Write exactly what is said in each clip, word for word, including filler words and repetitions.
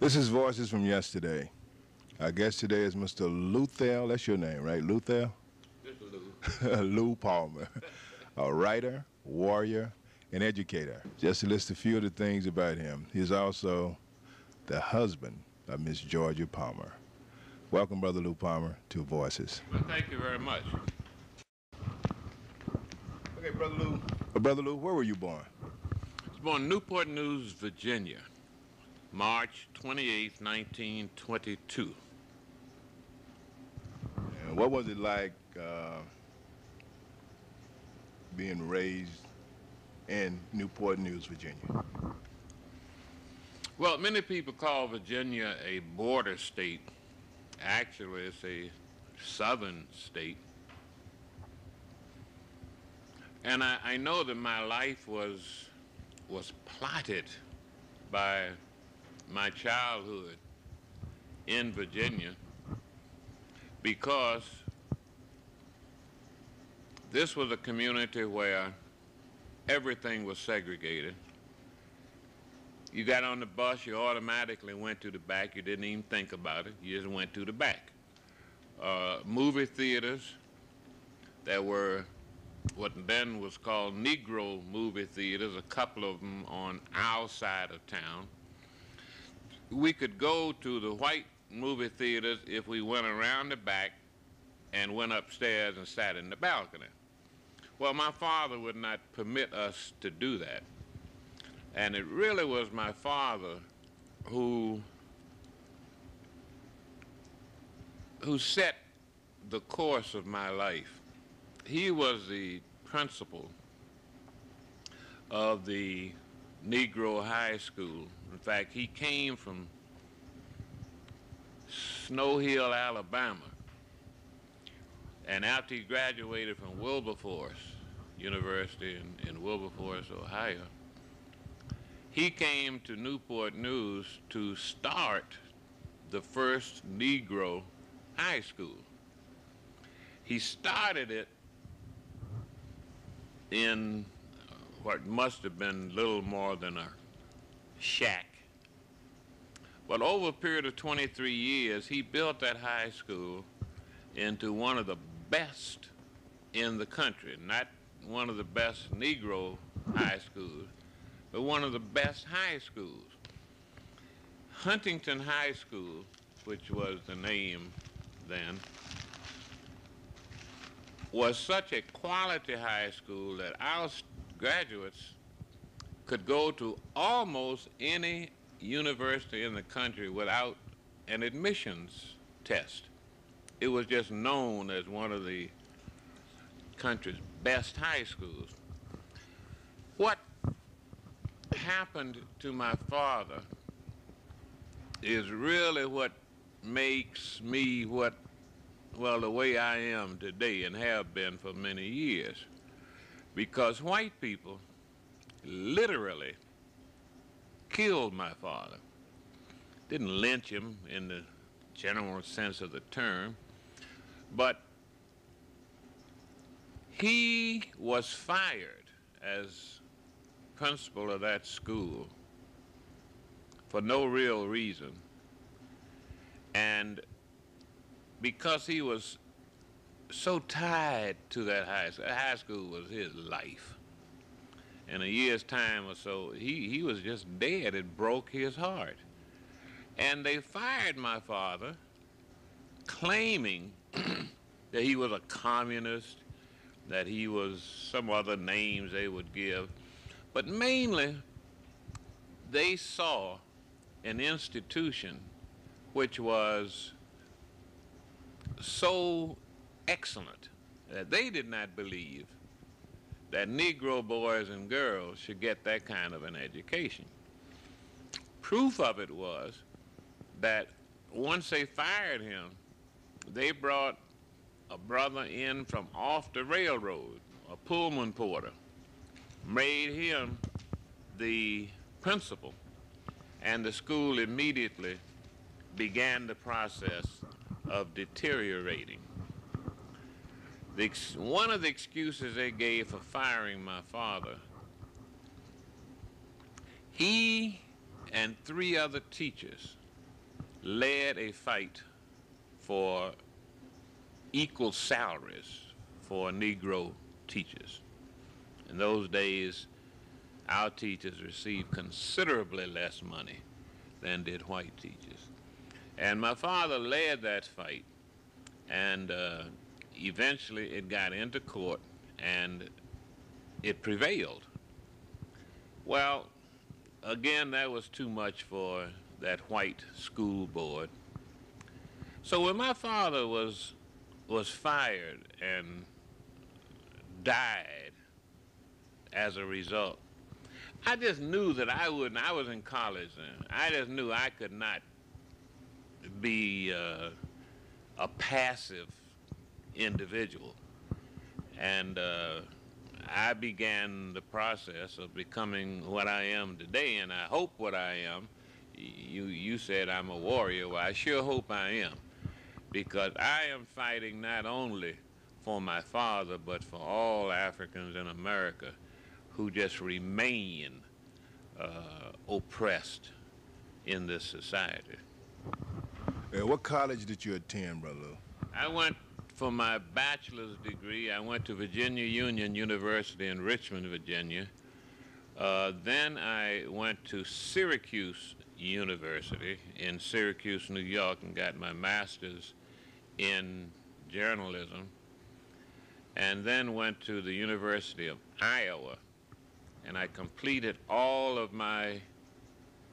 This is Voices from Yesterday. Our guest today is Mister Luthel, that's your name, right? Luthel? Lou. Lou Palmer, a writer, warrior, and educator. Just to list a few of the things about him. He's also the husband of Miss Jorja Palmer. Welcome, Brother Lou Palmer, to Voices. Well, thank you very much. Okay, Brother Lou. Uh, Brother Lou, where were you born? I was born in Newport News, Virginia. March twenty-eighth, nineteen twenty-two. And what was it like uh, being raised in Newport News, Virginia? Well, many people call Virginia a border state. Actually, it's a southern state. And I, I know that my life was, was plotted by my childhood in Virginia, because this was a community where everything was segregated. You got on the bus, you automatically went to the back. You didn't even think about it. You just went to the back. Uh, movie theaters that were what then was called Negro movie theaters, a couple of them on our side of town. We could go to the white movie theaters if we went around the back and went upstairs and sat in the balcony. Well, my father would not permit us to do that. And it really was my father who, who set the course of my life. He was the principal of the Negro high school. In fact, he came from Snow Hill, Alabama. And after he graduated from Wilberforce University in, in Wilberforce, Ohio, he came to Newport News to start the first Negro high school. He started it in what must have been little more than a shack. But over a period of twenty-three years, he built that high school into one of the best in the country. Not one of the best Negro high schools, but one of the best high schools. Huntington High School, which was the name then, was such a quality high school that our graduates could go to almost any university in the country without an admissions test. It was just known as one of the country's best high schools. What happened to my father is really what makes me what, well, the way I am today and have been for many years. Because white people literally killed my father. Didn't lynch him in the general sense of the term, but he was fired as principal of that school for no real reason. And because he was so tied to that high school, high school was his life. In a year's time or so, he, he was just dead. It broke his heart. And they fired my father, claiming that he was a communist, that he was, some other names they would give. But mainly, they saw an institution which was so excellent that they did not believe that Negro boys and girls should get that kind of an education. Proof of it was that once they fired him, they brought a brother in from off the railroad, a Pullman porter, made him the principal, and the school immediately began the process of deteriorating. The ex one of the excuses they gave for firing my father, he and three other teachers led a fight for equal salaries for Negro teachers. In those days, our teachers received considerably less money than did white teachers. And my father led that fight, and uh, eventually it got into court, and it prevailed. Well, again, that was too much for that white school board. So when my father was, was fired and died as a result, I just knew that I wouldn't, I was in college then, I just knew I could not be uh, a passive individual. And uh, I began the process of becoming what I am today, and I hope what I am. You, you said I'm a warrior. Well, I sure hope I am, because I am fighting not only for my father, but for all Africans in America who just remain uh, oppressed in this society. And what college did you attend, Brother Lou? I went for my bachelor's degree. I went to Virginia Union University in Richmond, Virginia. Uh, then I went to Syracuse University in Syracuse, New York, and got my master's in journalism. And then went to the University of Iowa, and I completed all of my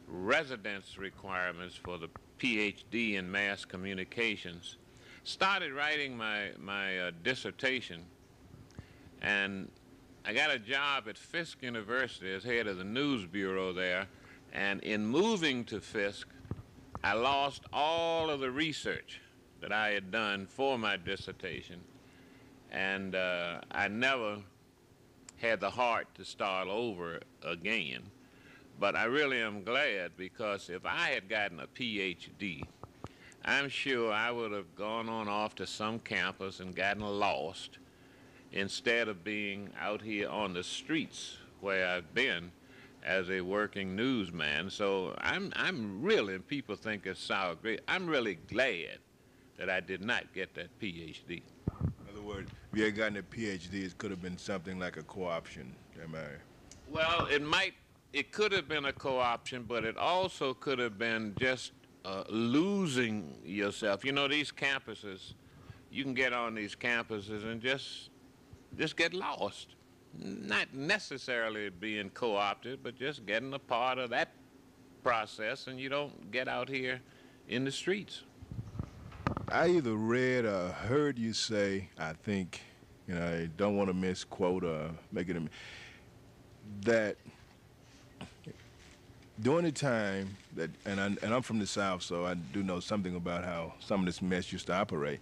residence requirements for the PhD in mass communications. Started writing my, my uh, dissertation, and I got a job at Fisk University as head of the news bureau there, and in moving to Fisk, I lost all of the research that I had done for my dissertation, and uh, I never had the heart to start over again. But I really am glad, because if I had gotten a PhD, I'm sure I would have gone on off to some campus and gotten lost instead of being out here on the streets where I've been as a working newsman. So I'm, I'm really, and people think it's sour grapes, I'm really glad that I did not get that PhD. In other words, if you had gotten a PhD, it could have been something like a co-option, am I? Well, it might, it could have been a co-option, but it also could have been just uh, losing yourself. You know, these campuses, you can get on these campuses and just, just get lost. Not necessarily being co-opted, but just getting a part of that process, and you don't get out here in the streets. I either read or heard you say, I think, you know, I don't want to misquote or make it a, that during the time that, and, I, and I'm from the South, so I do know something about how some of this mess used to operate,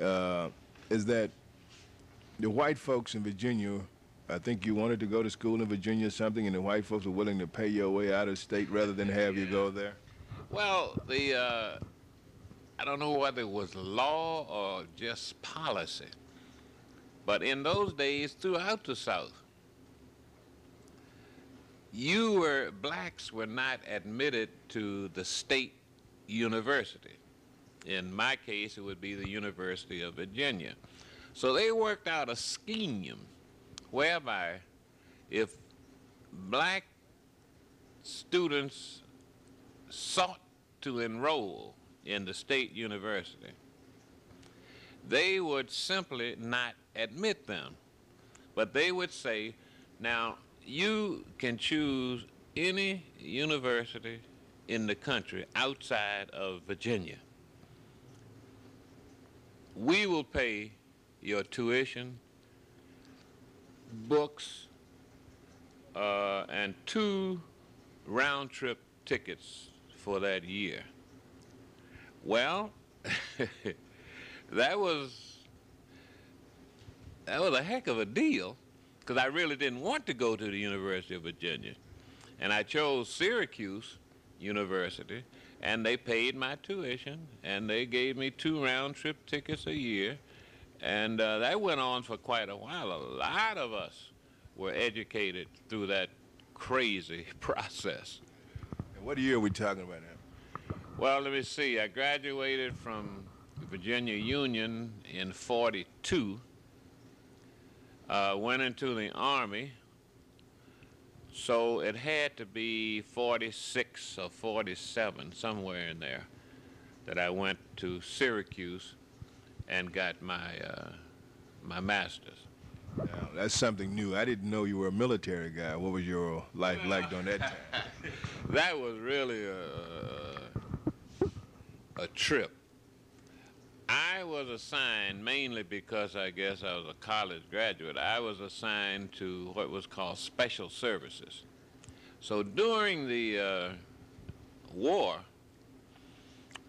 uh, is that the white folks in Virginia, I think you wanted to go to school in Virginia or something, and the white folks were willing to pay your way out of state rather than have yeah. you go there? Well, the, uh, I don't know whether it was law or just policy, but in those days throughout the South, you were, blacks were not admitted to the state university. In my case, it would be the University of Virginia. So they worked out a scheme whereby if black students sought to enroll in the state university, they would simply not admit them. But they would say, now, you can choose any university in the country outside of Virginia. We will pay your tuition, books, uh, and two round-trip tickets for that year. Well, that was that was a heck of a deal, because I really didn't want to go to the University of Virginia. And I chose Syracuse University, and they paid my tuition, and they gave me two round-trip tickets a year. And uh, that went on for quite a while. A lot of us were educated through that crazy process. And what year are we talking about now? Well, let me see. I graduated from Virginia Union in forty-two, uh, went into the Army. So it had to be forty-six or forty-seven, somewhere in there, that I went to Syracuse and got my uh, my master's. Now, that's something new. I didn't know you were a military guy. What was your life well, like during that time? That was really a, a trip. I was assigned, mainly because I guess I was a college graduate, I was assigned to what was called special services. So during the uh, war,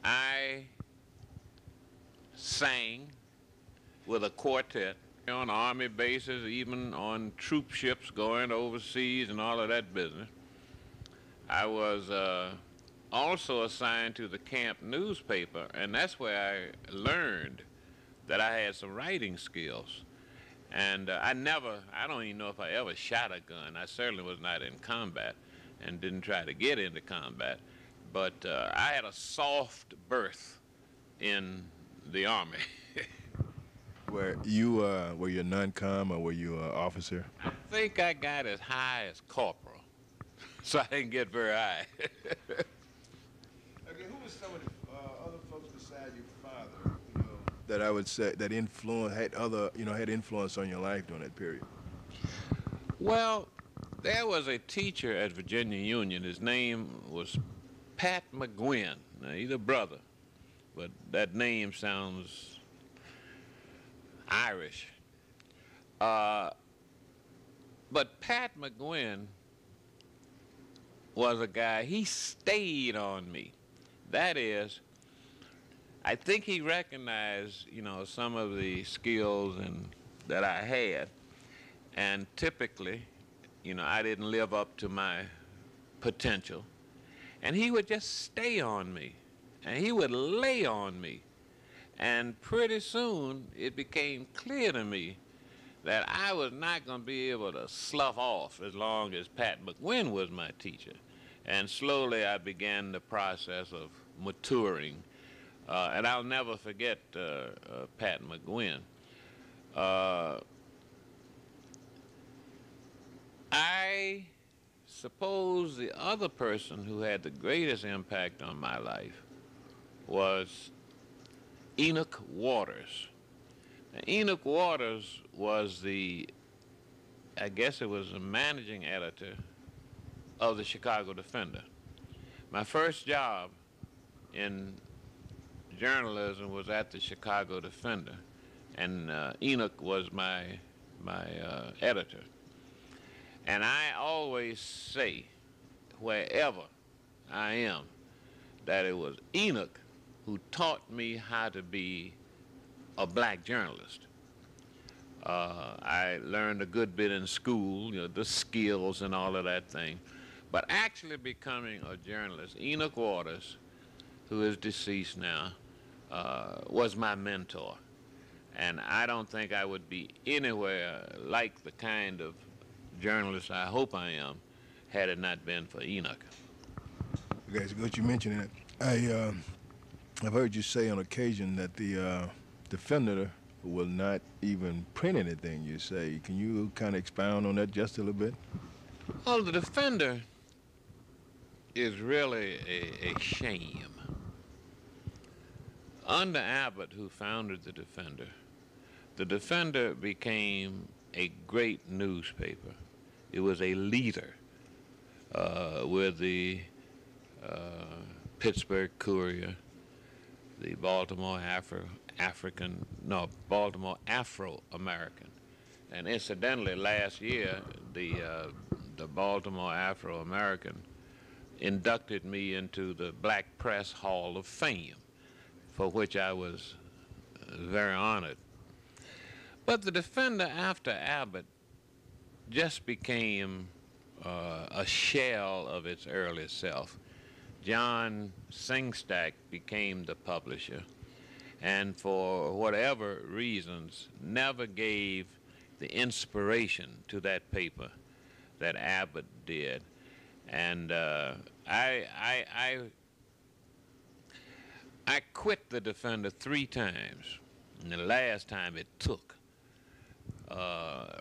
I sang with a quartet on Army bases, even on troop ships going overseas and all of that business. I was uh, also assigned to the camp newspaper, and that's where I learned that I had some writing skills. And uh, I never, I don't even know if I ever shot a gun. I certainly was not in combat and didn't try to get into combat. But uh, I had a soft birth in the Army. Were you, uh, were you a non-com or were you an officer? I think I got as high as corporal, so I didn't get very high. Who was some of the uh, other folks besides your father, you know, that I would say that influence had other, you know, had influence on your life during that period? Well, there was a teacher at Virginia Union. His name was Pat McGuinn. Now, he's a brother, but that name sounds Irish. Uh, but Pat McGuinn was a guy. He stayed on me. That is, I think he recognized, you know, some of the skills and that I had, and typically, you know, I didn't live up to my potential, and he would just stay on me, and he would lay on me, and pretty soon it became clear to me that I was not going to be able to slough off as long as Pat McGuinn was my teacher. And slowly I began the process of maturing. Uh, and I'll never forget uh, uh, Pat McGuinn. Uh, I suppose the other person who had the greatest impact on my life was Enoch Waters. Now, Enoch Waters was the, I guess it was the managing editor of the Chicago Defender. My first job in journalism was at the Chicago Defender, and uh, Enoch was my, my uh, editor. And I always say, wherever I am, that it was Enoch who taught me how to be a black journalist. Uh, I learned a good bit in school, you know, the skills and all of that thing. But actually becoming a journalist, Enoch Waters, who is deceased now, uh, was my mentor. And I don't think I would be anywhere like the kind of journalist I hope I am had it not been for Enoch. Okay, it's good you mentioned it. I, uh, I've heard you say on occasion that the uh, Defender will not even print anything you say. Can you kind of expound on that just a little bit? Well, the Defender is really a, a shame. Under Abbott, who founded the Defender, The Defender became a great newspaper. It was a leader uh, with the uh, Pittsburgh Courier, the Baltimore Afro African, no, Baltimore Afro-American. And incidentally, last year, the, uh, the Baltimore Afro-American inducted me into the Black Press Hall of Fame, for which I was very honored. But the Defender after Abbott just became uh, a shell of its early self. John Sengstacke became the publisher, and for whatever reasons, never gave the inspiration to that paper that Abbott did. And uh, I, I, I, I quit the Defender three times, and the last time it took. Uh,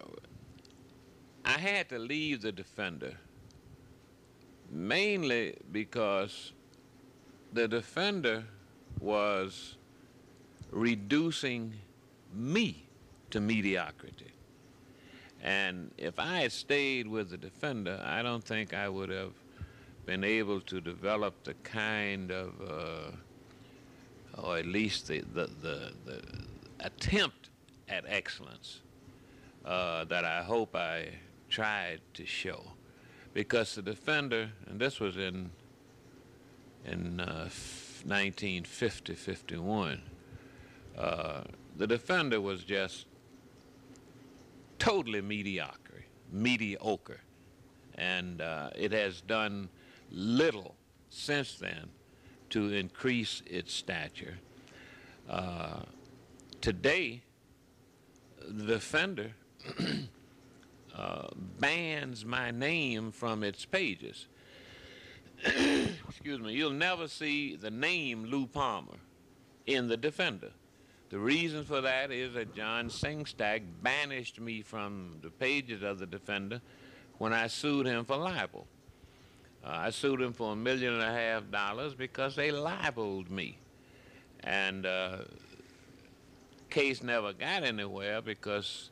I had to leave the Defender mainly because the Defender was reducing me to mediocrity. And if I had stayed with the Defender, I don't think I would have been able to develop the kind of, uh, or at least the, the, the, the attempt at excellence uh, that I hope I tried to show. Because the Defender, and this was in, in uh, nineteen fifty, fifty-one, uh, the Defender was just totally mediocre, mediocre, and uh, it has done little since then to increase its stature. Uh, today, the Defender uh, bans my name from its pages. Excuse me, you'll never see the name Lou Palmer in the Defender. The reason for that is that John Sengstacke banished me from the pages of the Defender when I sued him for libel. Uh, I sued him for a million and a half dollars because they libeled me. And uh, case never got anywhere because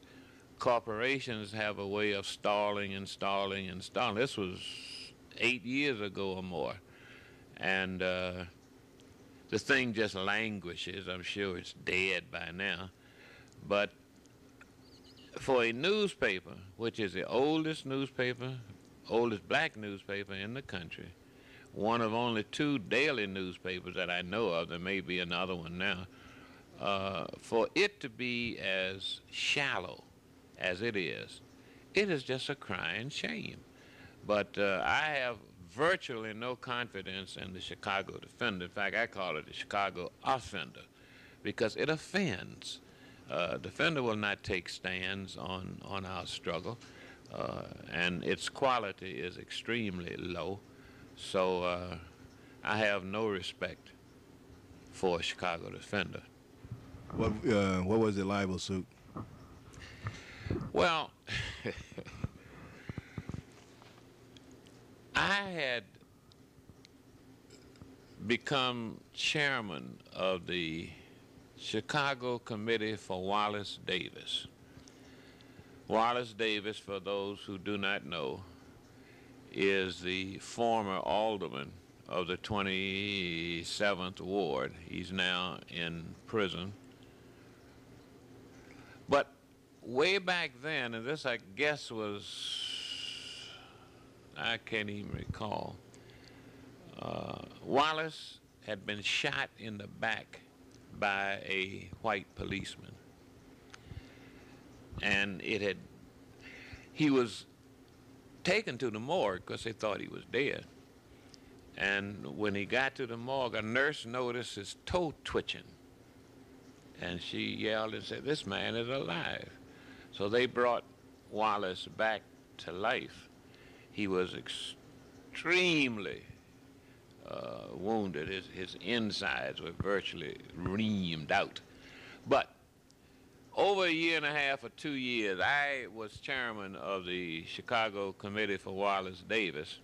corporations have a way of stalling and stalling and stalling. This was eight years ago or more. And uh, the thing just languishes. I'm sure it's dead by now. But for a newspaper, which is the oldest newspaper, oldest black newspaper in the country, one of only two daily newspapers that I know of, there may be another one now, uh, for it to be as shallow as it is, it is just a crying shame. But uh, I have virtually no confidence in the Chicago Defender. In fact, I call it the Chicago Offender because it offends. Uh, Defender will not take stands on, on our struggle, uh, and its quality is extremely low. So uh, I have no respect for Chicago Defender. What, uh, what was the libel suit? Well, I had become chairman of the Chicago Committee for Wallace Davis. Wallace Davis, for those who do not know, is the former alderman of the twenty-seventh Ward. He's now in prison. But way back then, and this I guess was I can't even recall. Uh, Wallace had been shot in the back by a white policeman. And it had, he was taken to the morgue because they thought he was dead. And when he got to the morgue, a nurse noticed his toe twitching. And she yelled and said, "This man is alive." So they brought Wallace back to life. He was extremely uh, wounded. His, his insides were virtually reamed out. But over a year and a half or two years, I was chairman of the Chicago Committee for Wallace Davis,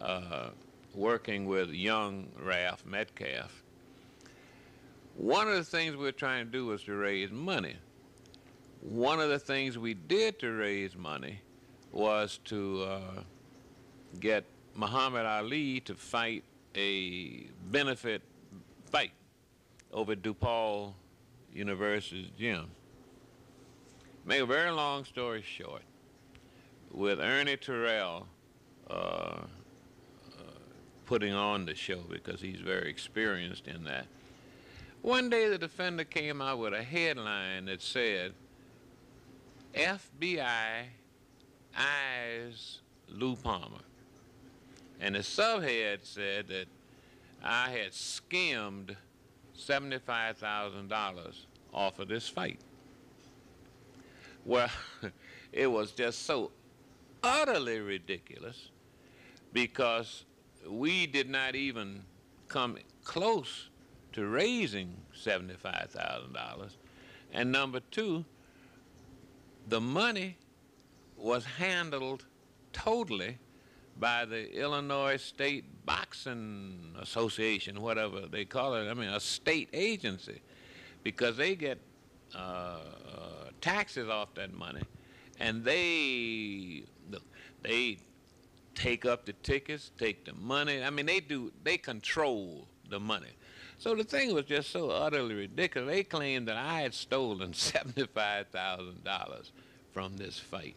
uh, working with young Ralph Metcalf. One of the things we were trying to do was to raise money one of the things we did to raise money was to uh, get Muhammad Ali to fight a benefit fight over DePaul University's gym. Make a very long story short, with Ernie Terrell uh, uh, putting on the show because he's very experienced in that, one day the Defender came out with a headline that said, F B I eyes Lou Palmer. And the subhead said that I had skimmed seventy-five thousand dollars off of this fight. Well, it was just so utterly ridiculous because we did not even come close to raising seventy-five thousand dollars. And number two, the money was handled totally by the Illinois State Boxing Association, whatever they call it, I mean a state agency, because they get uh, uh, taxes off that money, and they they take up the tickets, take the money. I mean, they do, they control the money. So the thing was just so utterly ridiculous. They claimed that I had stolen seventy-five thousand dollars from this fight.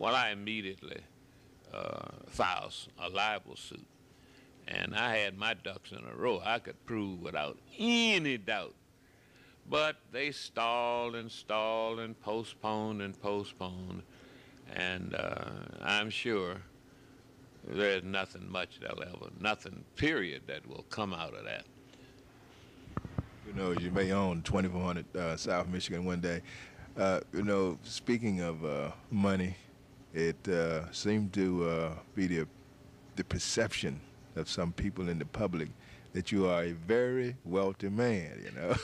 Well, I immediately uh, filed a libel suit, and I had my ducks in a row. I could prove without any doubt. But they stalled and stalled and postponed and postponed, and uh, I'm sure there's nothing much that'll ever, nothing period that will come out of that. You know, you may own twenty-four hundred uh, South Michigan one day. Uh, you know, speaking of uh, money, it uh, seemed to uh, be the, the perception of some people in the public that you are a very wealthy man, you know.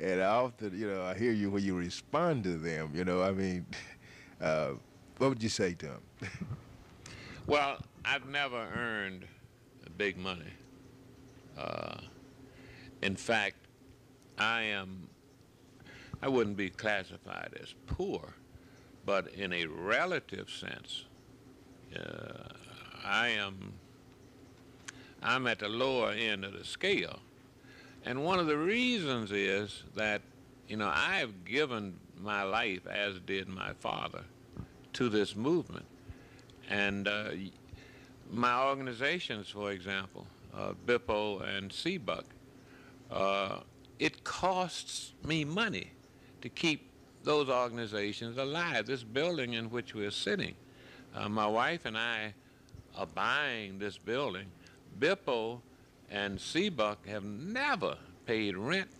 And I often, you know, I hear you when you respond to them, you know, I mean, uh, what would you say to them? Well, I've never earned big money. Uh, in fact, I am, I wouldn't be classified as poor, but in a relative sense, uh, I am, I'm at the lower end of the scale. And one of the reasons is that, you know, I have given my life, as did my father, to this movement. And uh, my organizations, for example, uh, B I P O and C B U C, uh, it costs me money to keep those organizations alive. This building in which we're sitting, uh, my wife and I are buying this building. B I P O and C B U C have never paid rent,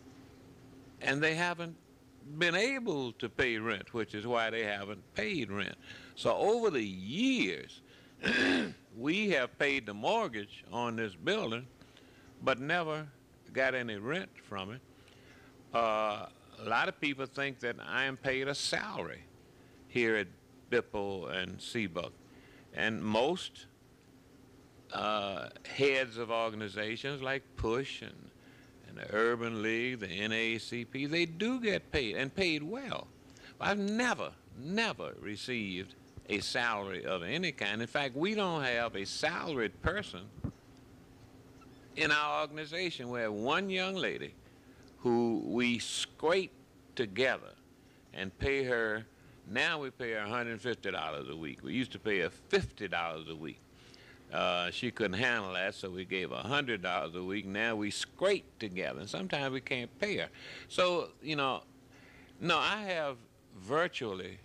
and they haven't been able to pay rent, which is why they haven't paid rent. So over the years, we have paid the mortgage on this building, but never got any rent from it. Uh, a lot of people think that I am paid a salary here at B I P O and C B U C, and most Uh, heads of organizations like PUSH and, and the Urban League, the N double A C P, they do get paid, and paid well. I've never, never received a salary of any kind. In fact, we don't have a salaried person in our organization. We have one young lady who we scrape together and pay her. Now we pay her one hundred fifty dollars a week. We used to pay her fifty dollars a week. Uh, she couldn't handle that, so we gave her one hundred dollars a week. Now we scrape together, and sometimes we can't pay her. So, you know, no, I have virtually,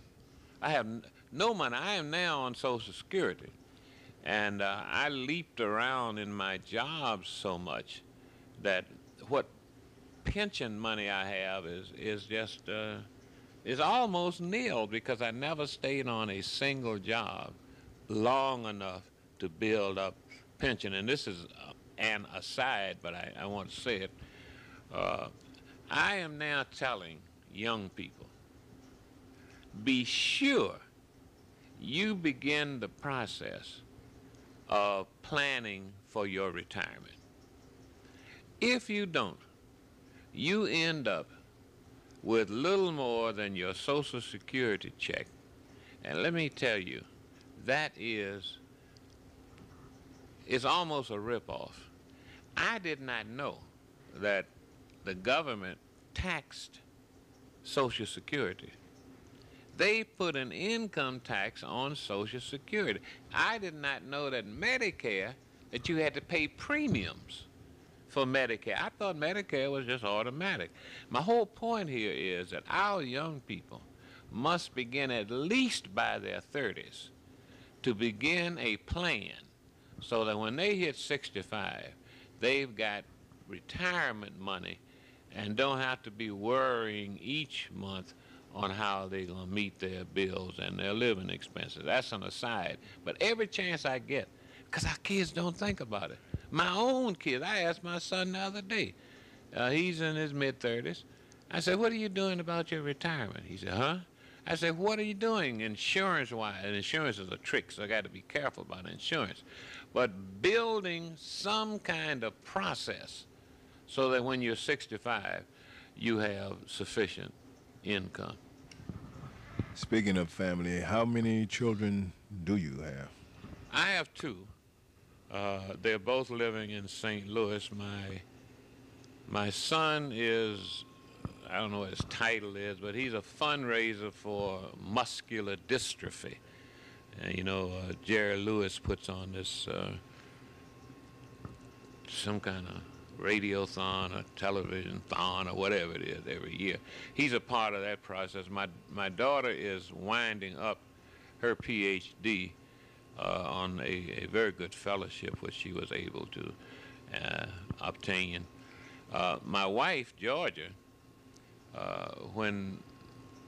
I have no money. I am now on Social Security, and uh, I leaped around in my job so much that what pension money I have is, is just, uh, is almost nil because I never stayed on a single job long enough to build up pension. And this is uh, an aside, but I, I want to say it. Uh, I am now telling young people, be sure you begin the process of planning for your retirement. If you don't, you end up with little more than your Social Security check. And let me tell you, that is, it's almost a ripoff. I did not know that the government taxed Social Security. They put an income tax on Social Security. I did not know that Medicare, that you had to pay premiums for Medicare. I thought Medicare was just automatic. My whole point here is that our young people must begin at least by their thirties to begin a plan so that when they hit sixty-five, they've got retirement money and don't have to be worrying each month on how they're going to meet their bills and their living expenses. That's an aside. But every chance I get, because our kids don't think about it. My own kids, I asked my son the other day. Uh, he's in his mid-thirties. I said, what are you doing about your retirement? He said, huh? I said, what are you doing insurance-wise? And insurance is a trick, so I got to be careful about insurance. But building some kind of process so that when you're sixty-five, you have sufficient income. Speaking of family, how many children do you have? I have two. Uh, they're both living in Saint Louis. My, my son is, I don't know what his title is, but he's a fundraiser for muscular dystrophy. And, you know, uh, Jerry Lewis puts on this uh, some kind of radiothon or television thon or whatever it is every year. He's a part of that process. My, my daughter is winding up her P H D uh, on a, a very good fellowship, which she was able to uh, obtain. Uh, my wife, Jorja, Uh, when,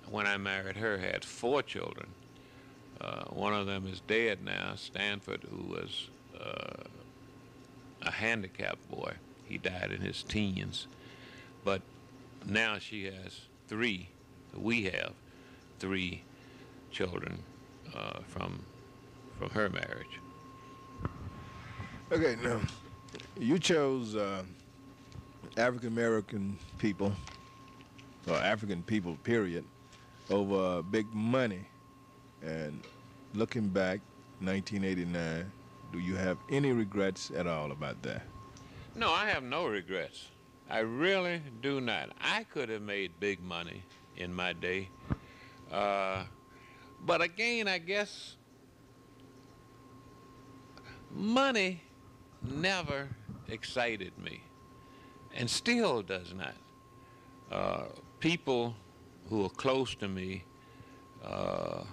when I married her, had four children. Uh, one of them is dead now, Stanford, who was uh, a handicapped boy. He died in his teens. But now she has three, we have three children uh, from, from her marriage. Okay, now, you chose uh, African-American people, or African people, period, over big money. And looking back, nineteen eighty-nine, do you have any regrets at all about that? No, I have no regrets. I really do not. I could have made big money in my day. Uh, but again, I guess money never excited me and still does not. Uh, People who are close to me uh,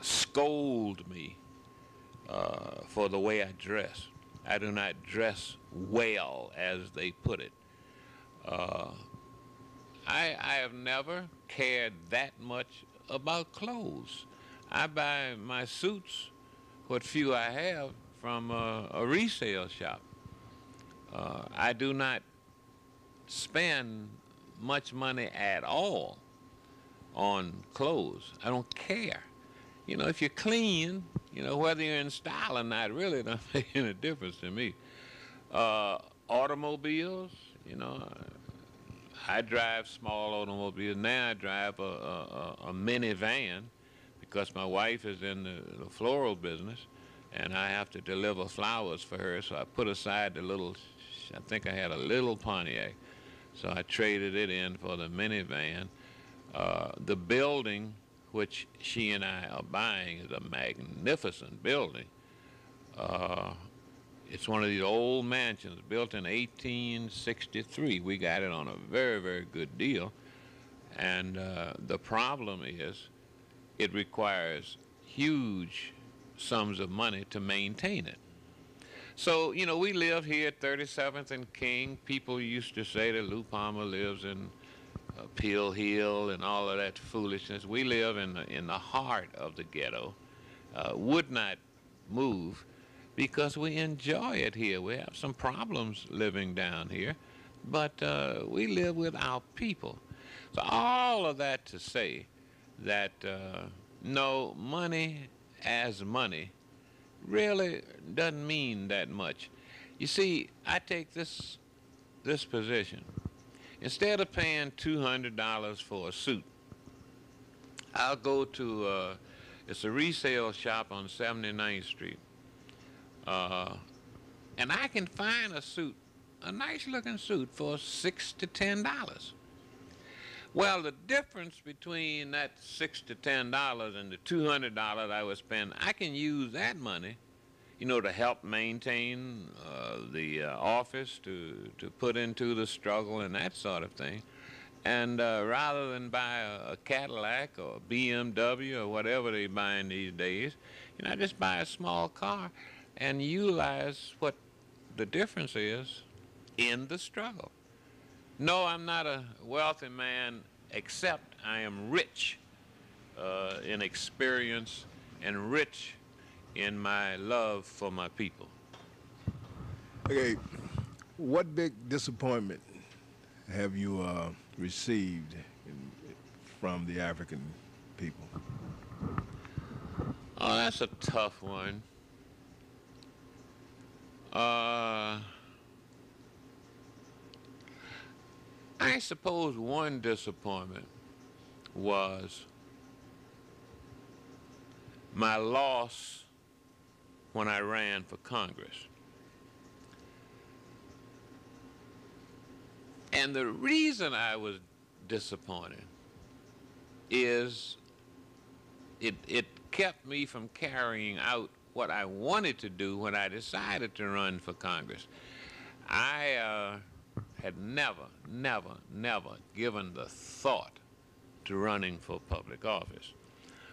scold me uh, for the way I dress. I do not dress well, as they put it. Uh, I, I have never cared that much about clothes. I buy my suits, what few I have, from a, a resale shop. Uh, I do not spend much money at all on clothes. I don't care. You know, if you're clean, you know, whether you're in style or not really don't make any difference to me. Uh, automobiles, you know, I drive small automobiles. Now I drive a, a, a minivan because my wife is in the, the floral business and I have to deliver flowers for her, so I put aside the little, I think I had a little Pontiac. So I traded it in for the minivan. Uh, the building which she and I are buying is a magnificent building. Uh, it's one of these old mansions built in eighteen sixty-three. We got it on a very, very good deal. And uh, the problem is it requires huge sums of money to maintain it. So, you know, we live here at thirty-seventh and King. People used to say that Lou Palmer lives in uh, Pill Hill and all of that foolishness. We live in the, in the heart of the ghetto, uh, would not move because we enjoy it here. We have some problems living down here, but uh, we live with our people. So all of that to say that, uh, no, money as money really doesn't mean that much. You see, I take this this position. Instead of paying two hundred dollars for a suit, I'll go to, uh, it's a resale shop on seventy-ninth Street, uh, and I can find a suit, a nice-looking suit, for six to ten dollars. Well, the difference between that six to ten dollars and the two hundred dollars I would spend, I can use that money, you know, to help maintain uh, the uh, office, to, to put into the struggle and that sort of thing. And uh, rather than buy a, a Cadillac or a B M W or whatever they're buying these days, you know, just buy a small car and utilize what the difference is in the struggle. No, I'm not a wealthy man, except I am rich uh, in experience and rich in my love for my people. Okay, what big disappointment have you uh, received in, from the African people? Oh, that's a tough one. Uh, I suppose one disappointment was my loss when I ran for Congress. And the reason I was disappointed is it, it kept me from carrying out what I wanted to do when I decided to run for Congress. I uh, had never, never, never given the thought to running for public office.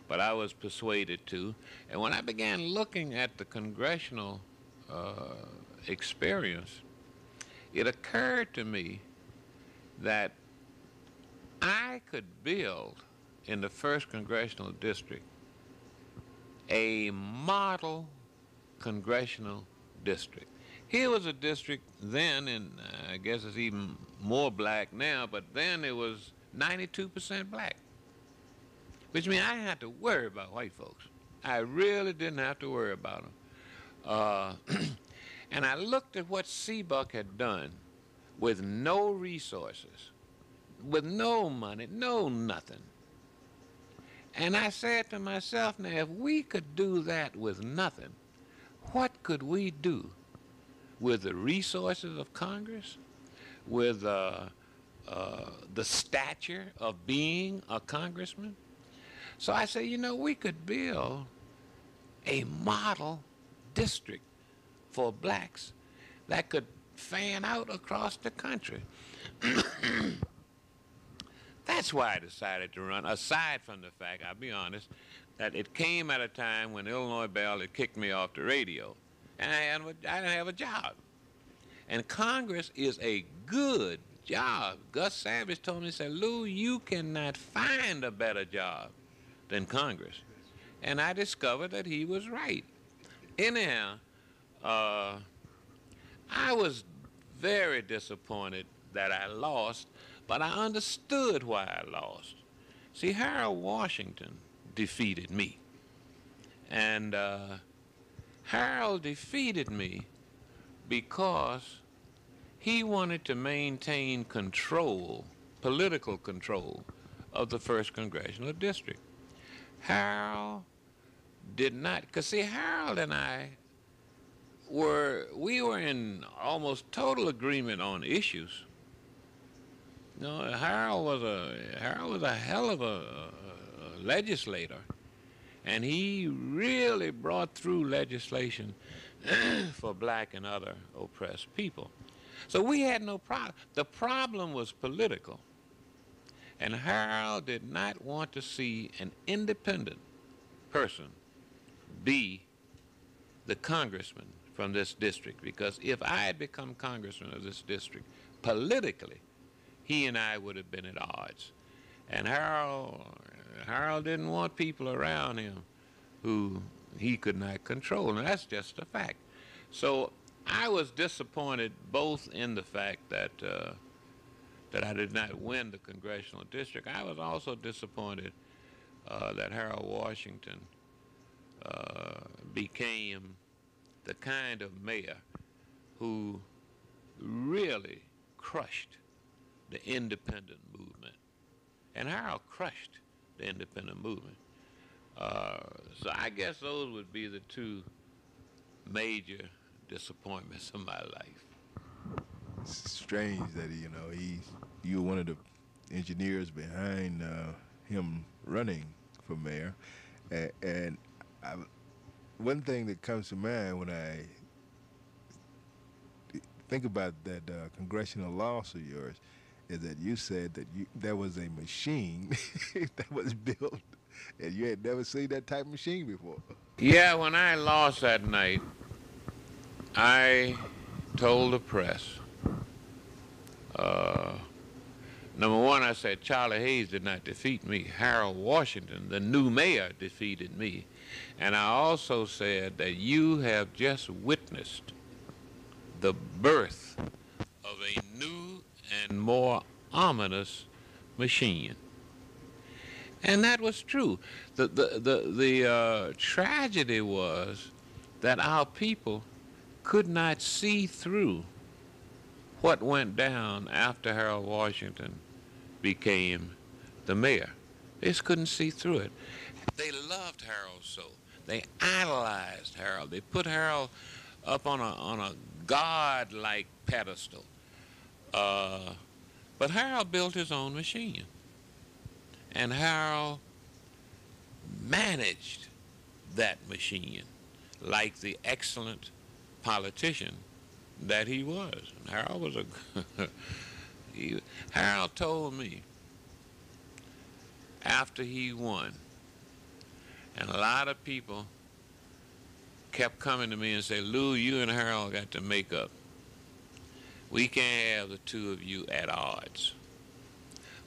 But I was persuaded to. And when I began looking at the congressional uh, experience, it occurred to me that I could build in the first congressional district a model congressional district. Here was a district then, and I guess it's even more black now, but then it was ninety-two percent black, which means I didn't have to worry about white folks. I really didn't have to worry about them. Uh, and I looked at what C B U C had done with no resources, with no money, no nothing. And I said to myself, now, if we could do that with nothing, what could we do with the resources of Congress, with uh, uh, the stature of being a congressman? So I said, you know, we could build a model district for blacks that could fan out across the country. That's why I decided to run, aside from the fact, I'll be honest, that it came at a time when Illinois Bell had kicked me off the radio, and I, I didn't have a job. And Congress is a good job. Gus Savage told me, he said, Lou, you cannot find a better job than Congress. And I discovered that he was right. Anyhow, uh, I was very disappointed that I lost, but I understood why I lost. See, Harold Washington defeated me. And uh, Harold defeated me because he wanted to maintain control, political control, of the first congressional district. Harold did not, because see, Harold and I were, we were in almost total agreement on issues. You know, Harold was a, Harold was a hell of a, a legislator, and he really brought through legislation for black and other oppressed people. So we had no problem. The problem was political. And Harold did not want to see an independent person be the congressman from this district, because if I had become congressman of this district, politically, he and I would have been at odds. And Harold, Harold didn't want people around him who he could not control, and that's just a fact. So I was disappointed both in the fact that uh, that I did not win the congressional district. I was also disappointed uh, that Harold Washington uh, became the kind of mayor who really crushed the independent movement. And Harold crushed the independent movement. Uh, so I guess those would be the two major disappointments of my life. It's strange that, you know, he, you were one of the engineers behind uh, him running for mayor. And, and I, one thing that comes to mind when I think about that uh, congressional loss of yours is that you said that you, there was a machine that was built, and you had never seen that type of machine before. Yeah, when I lost that night, I told the press, uh, number one, I said, Charlie Hayes did not defeat me. Harold Washington, the new mayor, defeated me. And I also said that you have just witnessed the birth of a new and more ominous machine. And that was true. The, the, the, the uh, tragedy was that our people could not see through what went down after Harold Washington became the mayor. They just couldn't see through it. They loved Harold so. They idolized Harold. They put Harold up on a, on a godlike pedestal. Uh, but Harold built his own machine. And Harold managed that machine like the excellent politician that he was. And Harold was a he, Harold told me after he won, and a lot of people kept coming to me and say, Lou, you and Harold got to make up. We can't have the two of you at odds.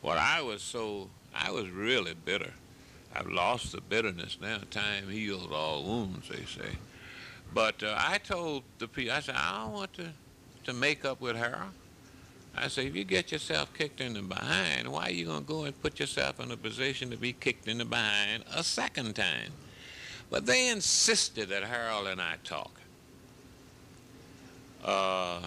Well, I was so I was really bitter. I've lost the bitterness now. Time heals all wounds, they say. But uh, I told the people, I said, I don't want to, to make up with Harold. I said, if you get yourself kicked in the behind, why are you going to go and put yourself in a position to be kicked in the behind a second time? But they insisted that Harold and I talk. Uh,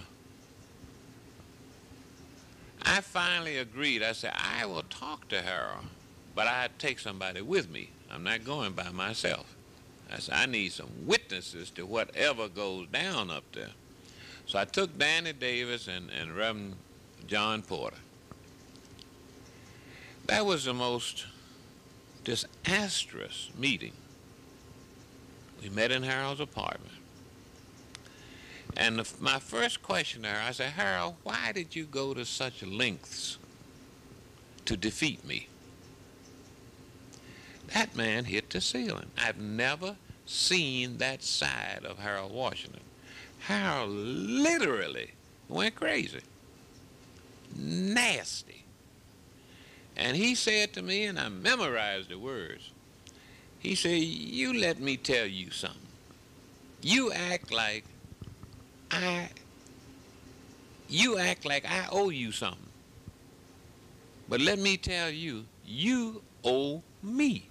I finally agreed. I said, I will talk to Harold, but I take somebody with me. I'm not going by myself. I said, I need some witnesses to whatever goes down up there. So I took Danny Davis and, and Reverend John Porter. That was the most disastrous meeting. We met in Harold's apartment. And the, my first question to her, I said, Harold, why did you go to such lengths to defeat me? That man hit the ceiling. I've never seen that side of Harold Washington. Harold literally went crazy. Nasty. And he said to me, and I memorized the words, he said, you let me tell you something. You act like I, you act like I owe you something. But let me tell you, you owe me.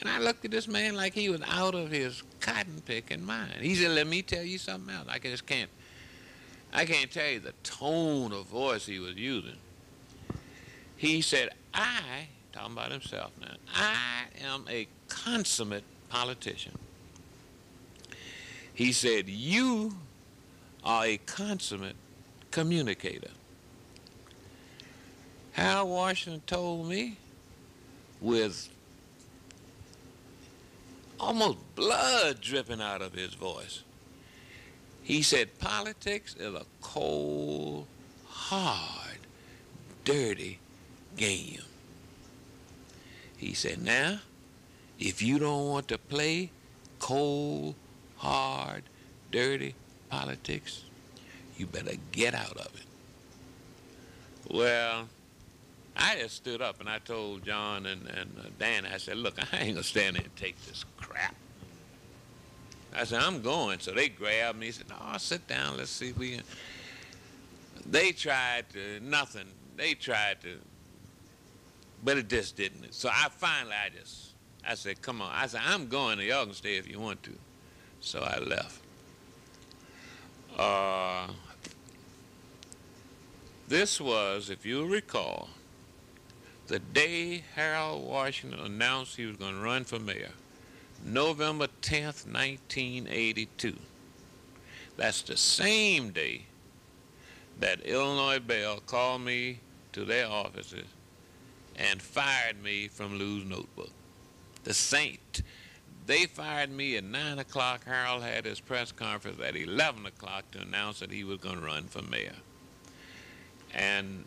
And I looked at this man like he was out of his cotton picking mind. He said, let me tell you something else. I just can't, I can't tell you the tone of voice he was using. He said, I, talking about himself now, I am a consummate politician. He said, you are a consummate communicator. Harold Washington told me with almost blood dripping out of his voice. He said, politics is a cold, hard, dirty game. He said, now, if you don't want to play cold, hard, dirty politics, you better get out of it. Well, I just stood up and I told John and, and uh, Dan, I said, look, I ain't gonna stand there and take this crap. I said, I'm going. So they grabbed me, said, no, sit down, let's see if we can. They tried to, nothing, they tried to, but it just didn't. So I finally, I just, I said, come on. I said, I'm going, y'all can stay if you want to. So I left. Uh, This was, if you recall, the day Harold Washington announced he was going to run for mayor, November tenth, nineteen eighty-two. That's the same day that Illinois Bell called me to their offices and fired me from Lou's Notebook. The saint. They fired me at nine o'clock. Harold had his press conference at eleven o'clock to announce that he was going to run for mayor. And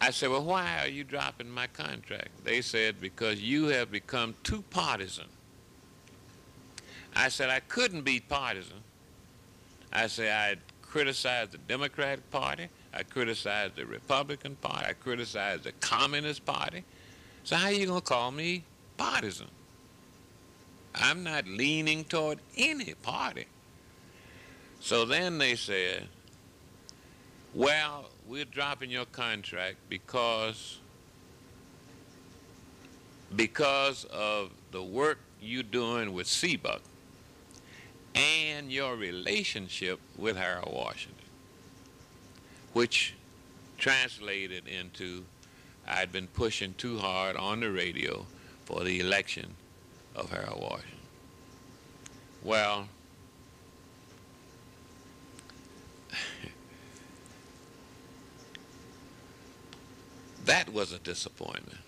I said, well, why are you dropping my contract? They said, because you have become too partisan. I said, I couldn't be partisan. I said, I criticized the Democratic Party. I criticized the Republican Party. I criticized the Communist Party. So how are you going to call me partisan? I'm not leaning toward any party. So then they said, well, we're dropping your contract because, because of the work you're doing with C B U C and your relationship with Harold Washington, which translated into I'd been pushing too hard on the radio for the election of Harold Washington. Well, that was a disappointment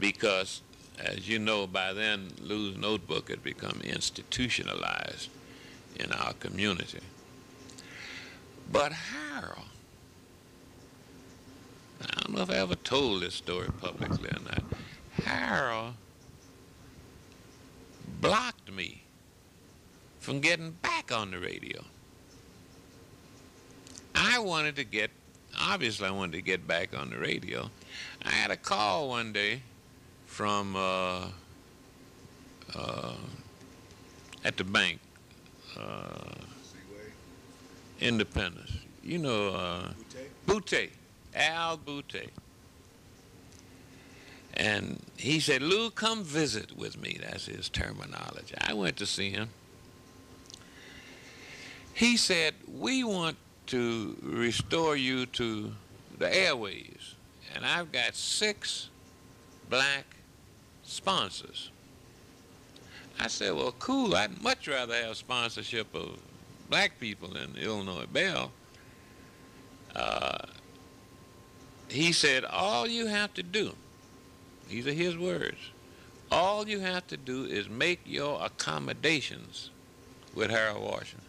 because, as you know, by then Lou's Notebook had become institutionalized in our community. But Harold, I don't know if I ever told this story publicly or not, Harold blocked me from getting back on the radio. I wanted to get, obviously I wanted to get back on the radio. I had a call one day from uh, uh, at the bank, uh, Independence, you know, uh, Boutte, Al Boutte. And he said, Lou, come visit with me. That's his terminology. I went to see him. He said, we want to restore you to the airwaves. And I've got six black sponsors. I said, well, cool. I'd much rather have sponsorship of black people than the Illinois Bell. Uh, he said, all you have to do, these are his words, all you have to do is make your accommodations with Harold Washington.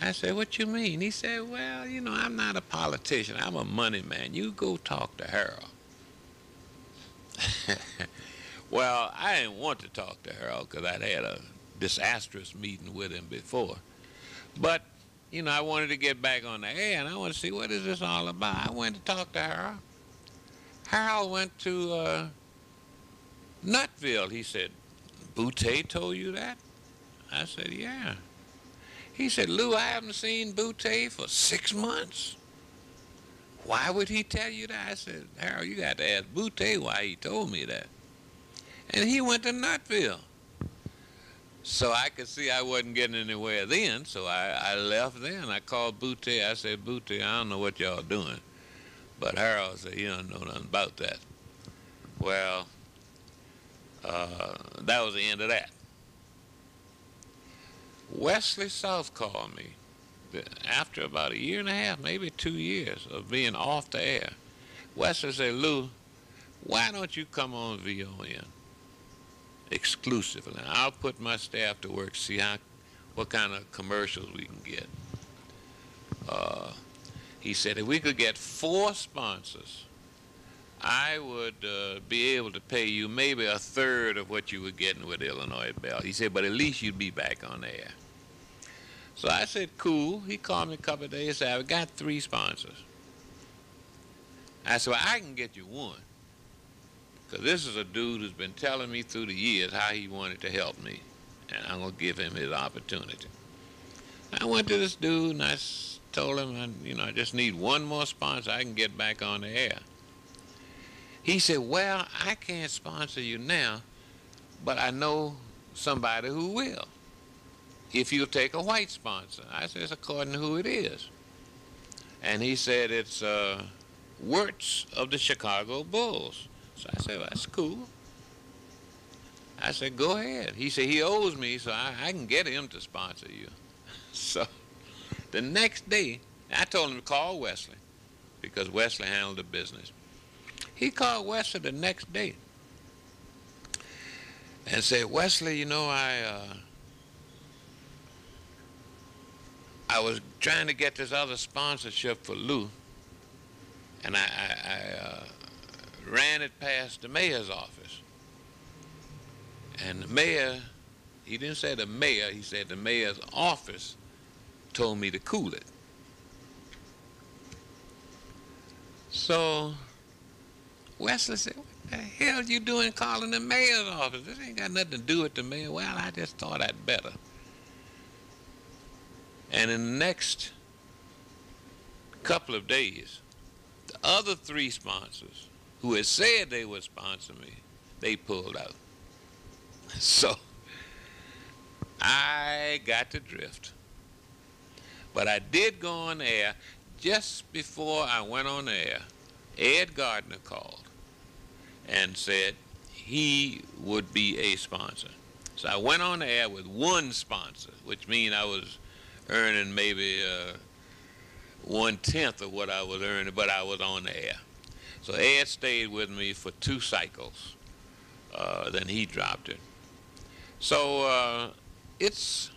I said, what you mean? He said, well, you know, I'm not a politician. I'm a money man. You go talk to Harold. Well, I didn't want to talk to Harold because I'd had a disastrous meeting with him before. But, you know, I wanted to get back on the air, and I wanted to see what is this all about. I went to talk to Harold. Harold went to uh, Nutville. He said, Boutte told you that? I said, yeah. He said, Lou, I haven't seen Boutte for six months. Why would he tell you that? I said, Harold, you got to ask Boutte why he told me that. And he went to Nutville. So I could see I wasn't getting anywhere then, so I, I left then. I called Boutte. I said, Boutte, I don't know what y'all doing. But Harold said, you don't know nothing about that. Well, uh, that was the end of that. Wesley South called me after about a year and a half, maybe two years of being off the air. Wesley said, Lou, why don't you come on V O N exclusively? I'll put my staff to work, see how, what kind of commercials we can get. Uh, He said, if we could get four sponsors, I would uh, be able to pay you maybe a third of what you were getting with Illinois Bell. He said, but at least you'd be back on the air. So I said, cool. He called me a couple of days and said, I've got three sponsors. I said, well, I can get you one. Because this is a dude who's been telling me through the years how he wanted to help me. And I'm going to give him his opportunity. I went to this dude and I said, told him, I, you know, I just need one more sponsor. I can get back on the air. He said, well, I can't sponsor you now, but I know somebody who will. if you take a white sponsor. I says, according to who it is. And he said, it's uh, Wirtz of the Chicago Bulls. So I said, well, that's cool. I said, go ahead. He said, he owes me, so I, I can get him to sponsor you. So the next day, I told him to call Wesley, because Wesley handled the business. He called Wesley the next day and said, Wesley, you know, I uh, I was trying to get this other sponsorship for Lou, and I, I, I uh, ran it past the mayor's office. And the mayor, he didn't say the mayor, he said the mayor's office told me to cool it. So Wesley said, what the hell are you doing calling the mayor's office? This ain't got nothing to do with the mayor. Well, I just thought I'd better. And in the next couple of days, the other three sponsors who had said they would sponsor me, they pulled out. So I got the drift. But I did go on air. Just before I went on air, Ed Gardner called and said he would be a sponsor. So I went on air with one sponsor, which means I was earning maybe uh, one-tenth of what I was earning, but I was on air. So Ed stayed with me for two cycles. Uh, then he dropped it. So uh, it's,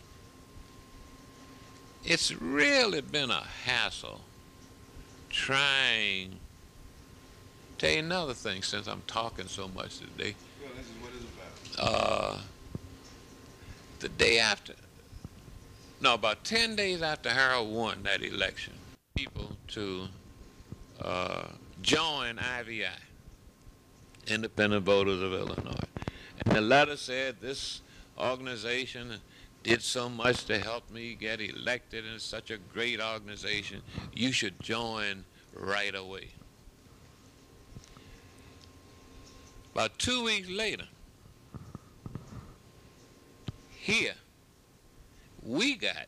it's really been a hassle trying. I'll tell you another thing, since I'm talking so much today. Well, this is what it's about. Uh, the day after, no, about ten days after Harold won that election, people to uh, join I V I, Independent Voters of Illinois. And the letter said, this organization did so much to help me get elected, and it's such a great organization. You should join right away. About two weeks later, here, we got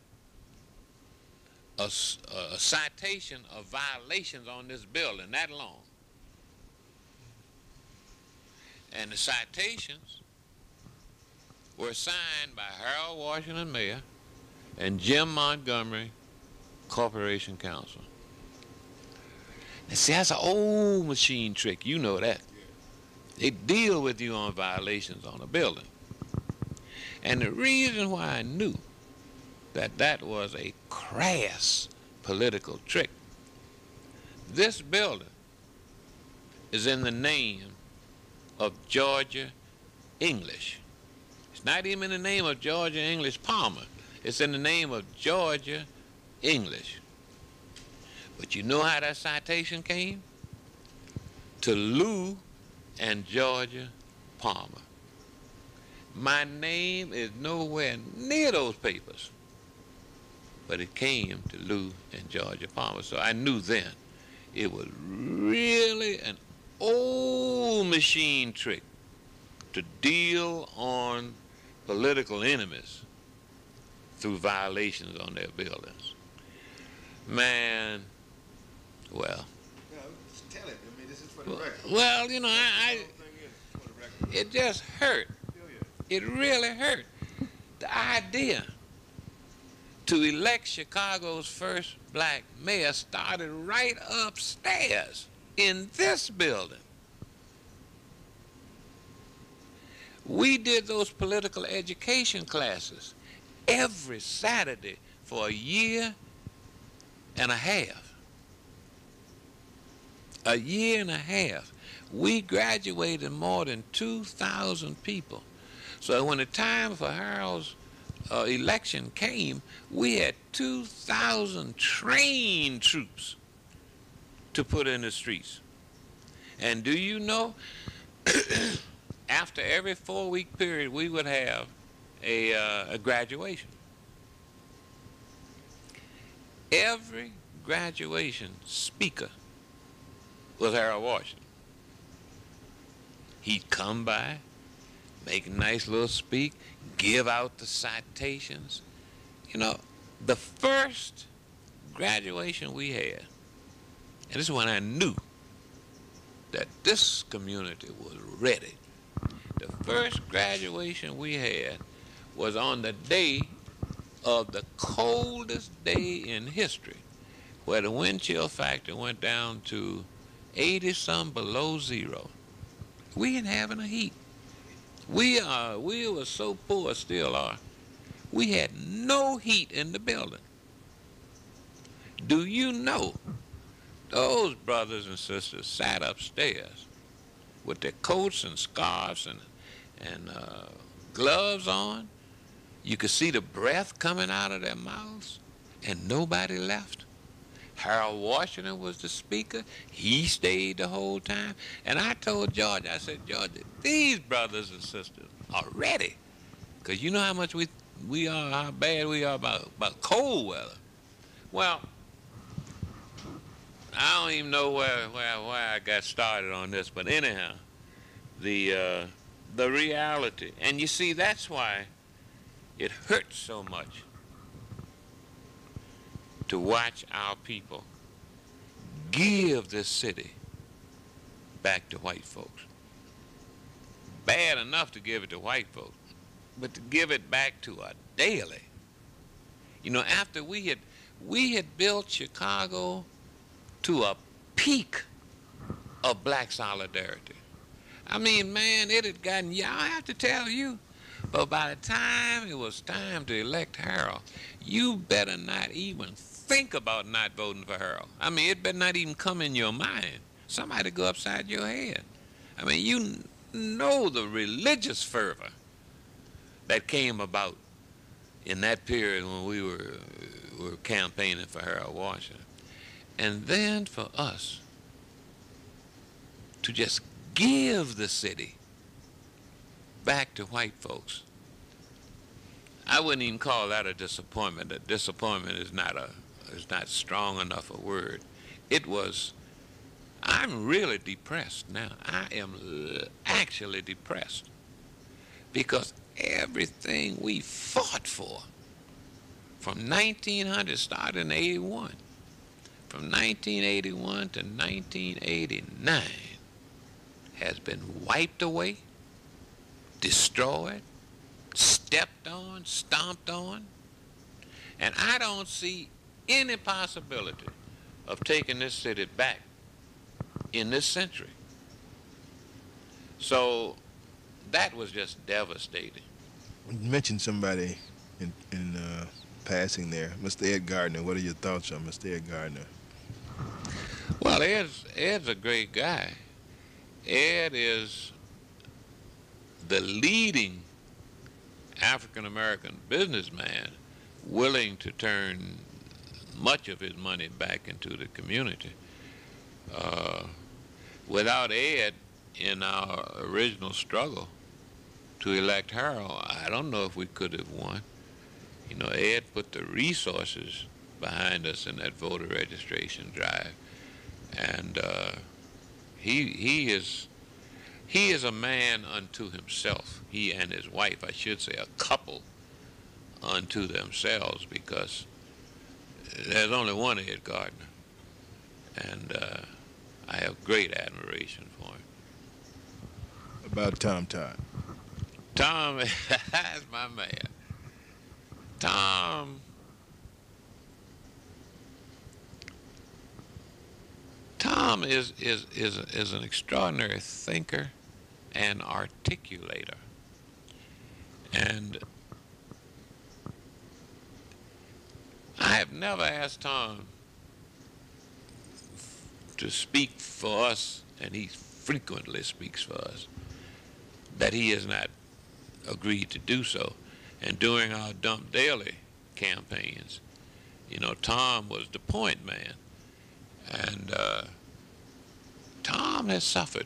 a, a citation of violations on this building, that long. And the citations were signed by Harold Washington, mayor, and Jim Montgomery, corporation counsel. Now see, that's an old machine trick, you know that. They deal with you on violations on a building. And the reason why I knew that that was a crass political trick, this building is in the name of Jorja English. It's not even in the name of Jorja English Palmer. It's in the name of Jorja English. But you know how that citation came? To Lou and Jorja Palmer. My name is nowhere near those papers. But it came to Lou and Jorja Palmer. So I knew then it was really an old machine trick to deal on political enemies through violations on their buildings. Man, well. No, just tell it. I mean, this is for the well, record. Well, you know, I, I it just hurt. It really hurt. The idea to elect Chicago's first black mayor started right upstairs in this building. We did those political education classes every Saturday for a year and a half. A year and a half. We graduated more than two thousand people. So when the time for Harold's uh, election came, we had two thousand trained troops to put in the streets. And do you know, after every four-week period, we would have a, uh, a graduation. Every graduation speaker was Harold Washington. He'd come by, make a nice little speak, give out the citations, You know, the first graduation we had, and this is when I knew that this community was ready. The first graduation we had was on the day of the coldest day in history, where the wind chill factor went down to eighty some below zero. We ain't having a heat. We are, we were so poor, still are. We had no heat in the building. Do you know those brothers and sisters sat upstairs with their coats and scarves and, and uh, gloves on? You could see the breath coming out of their mouths, and nobody left. Harold Washington was the speaker. He stayed the whole time. And I told Jorja, I said, Jorja, these brothers and sisters are ready. Because you know how much we, we are, how bad we are about, about cold weather. Well, I don't even know where, where, where I got started on this, but anyhow, the, uh, the reality. And you see, that's why it hurts so much to watch our people give this city back to white folks. Bad enough to give it to white folks, but to give it back to our daily. You know, after we had, we had built Chicago to a peak of black solidarity. I mean, man, it had gotten, yeah, I have to tell you, but by the time it was time to elect Harold, you better not even think about not voting for Harold. I mean, it better not even come in your mind. Somebody go upside your head. I mean, you know the religious fervor that came about in that period when we were, were campaigning for Harold Washington. And then for us to just give the city back to white folks, I wouldn't even call that a disappointment. A disappointment is not a is not strong enough a word. It was, I'm really depressed now. I am actually depressed because everything we fought for from nineteen hundred, started in eighty-one, from nineteen eighty-one to nineteen eighty-nine has been wiped away, destroyed, stepped on, stomped on. And I don't see any possibility of taking this city back in this century. So that was just devastating. You mentioned somebody in, in uh, passing there, Mister Ed Gardner. What are your thoughts on Mister Ed Gardner? Well, Ed's, Ed's a great guy. Ed is the leading African-American businessman willing to turn much of his money back into the community. Uh, without Ed in our original struggle to elect Harold, I don't know if we could have won. You know, Ed put the resources behind us in that voter registration drive. And uh, he, he is... He is a man unto himself, he and his wife, I should say, a couple unto themselves, because there's only one Ed Gardner, and uh, I have great admiration for him. About Tom Todd. Tom, that's my man. Tom, Tom is, is, is, is an extraordinary thinker and articulator. And I have never asked Tom to speak for us, and he frequently speaks for us, that he has not agreed to do so. And during our Dump Daily campaigns, you know, Tom was the point man. And uh, Tom has suffered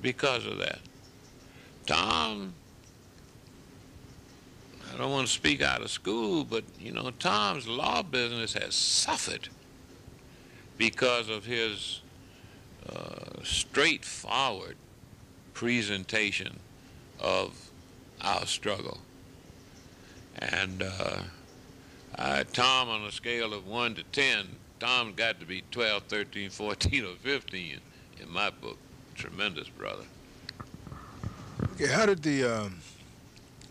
because of that. Tom, I don't want to speak out of school, but, you know, Tom's law business has suffered because of his uh, straightforward presentation of our struggle. And uh, Uh, Tom, on a scale of one to ten, Tom's got to be twelve, thirteen, fourteen, or fifteen in my book. Tremendous brother. Okay, how did the uh,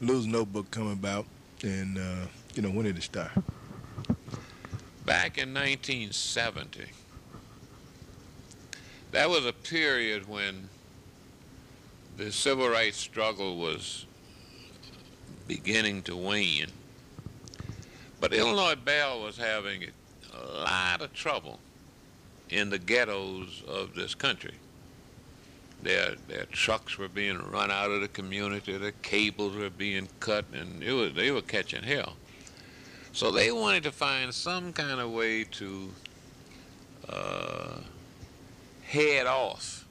Lou's Notebook come about, and uh, you know, when did it start? Back in nineteen seventy. That was a period when the civil rights struggle was beginning to wane. But Illinois Bell was having a lot of trouble in the ghettos of this country. Their, their trucks were being run out of the community, the cables were being cut, and it was, they were catching hell. So they wanted to find some kind of way to uh, head off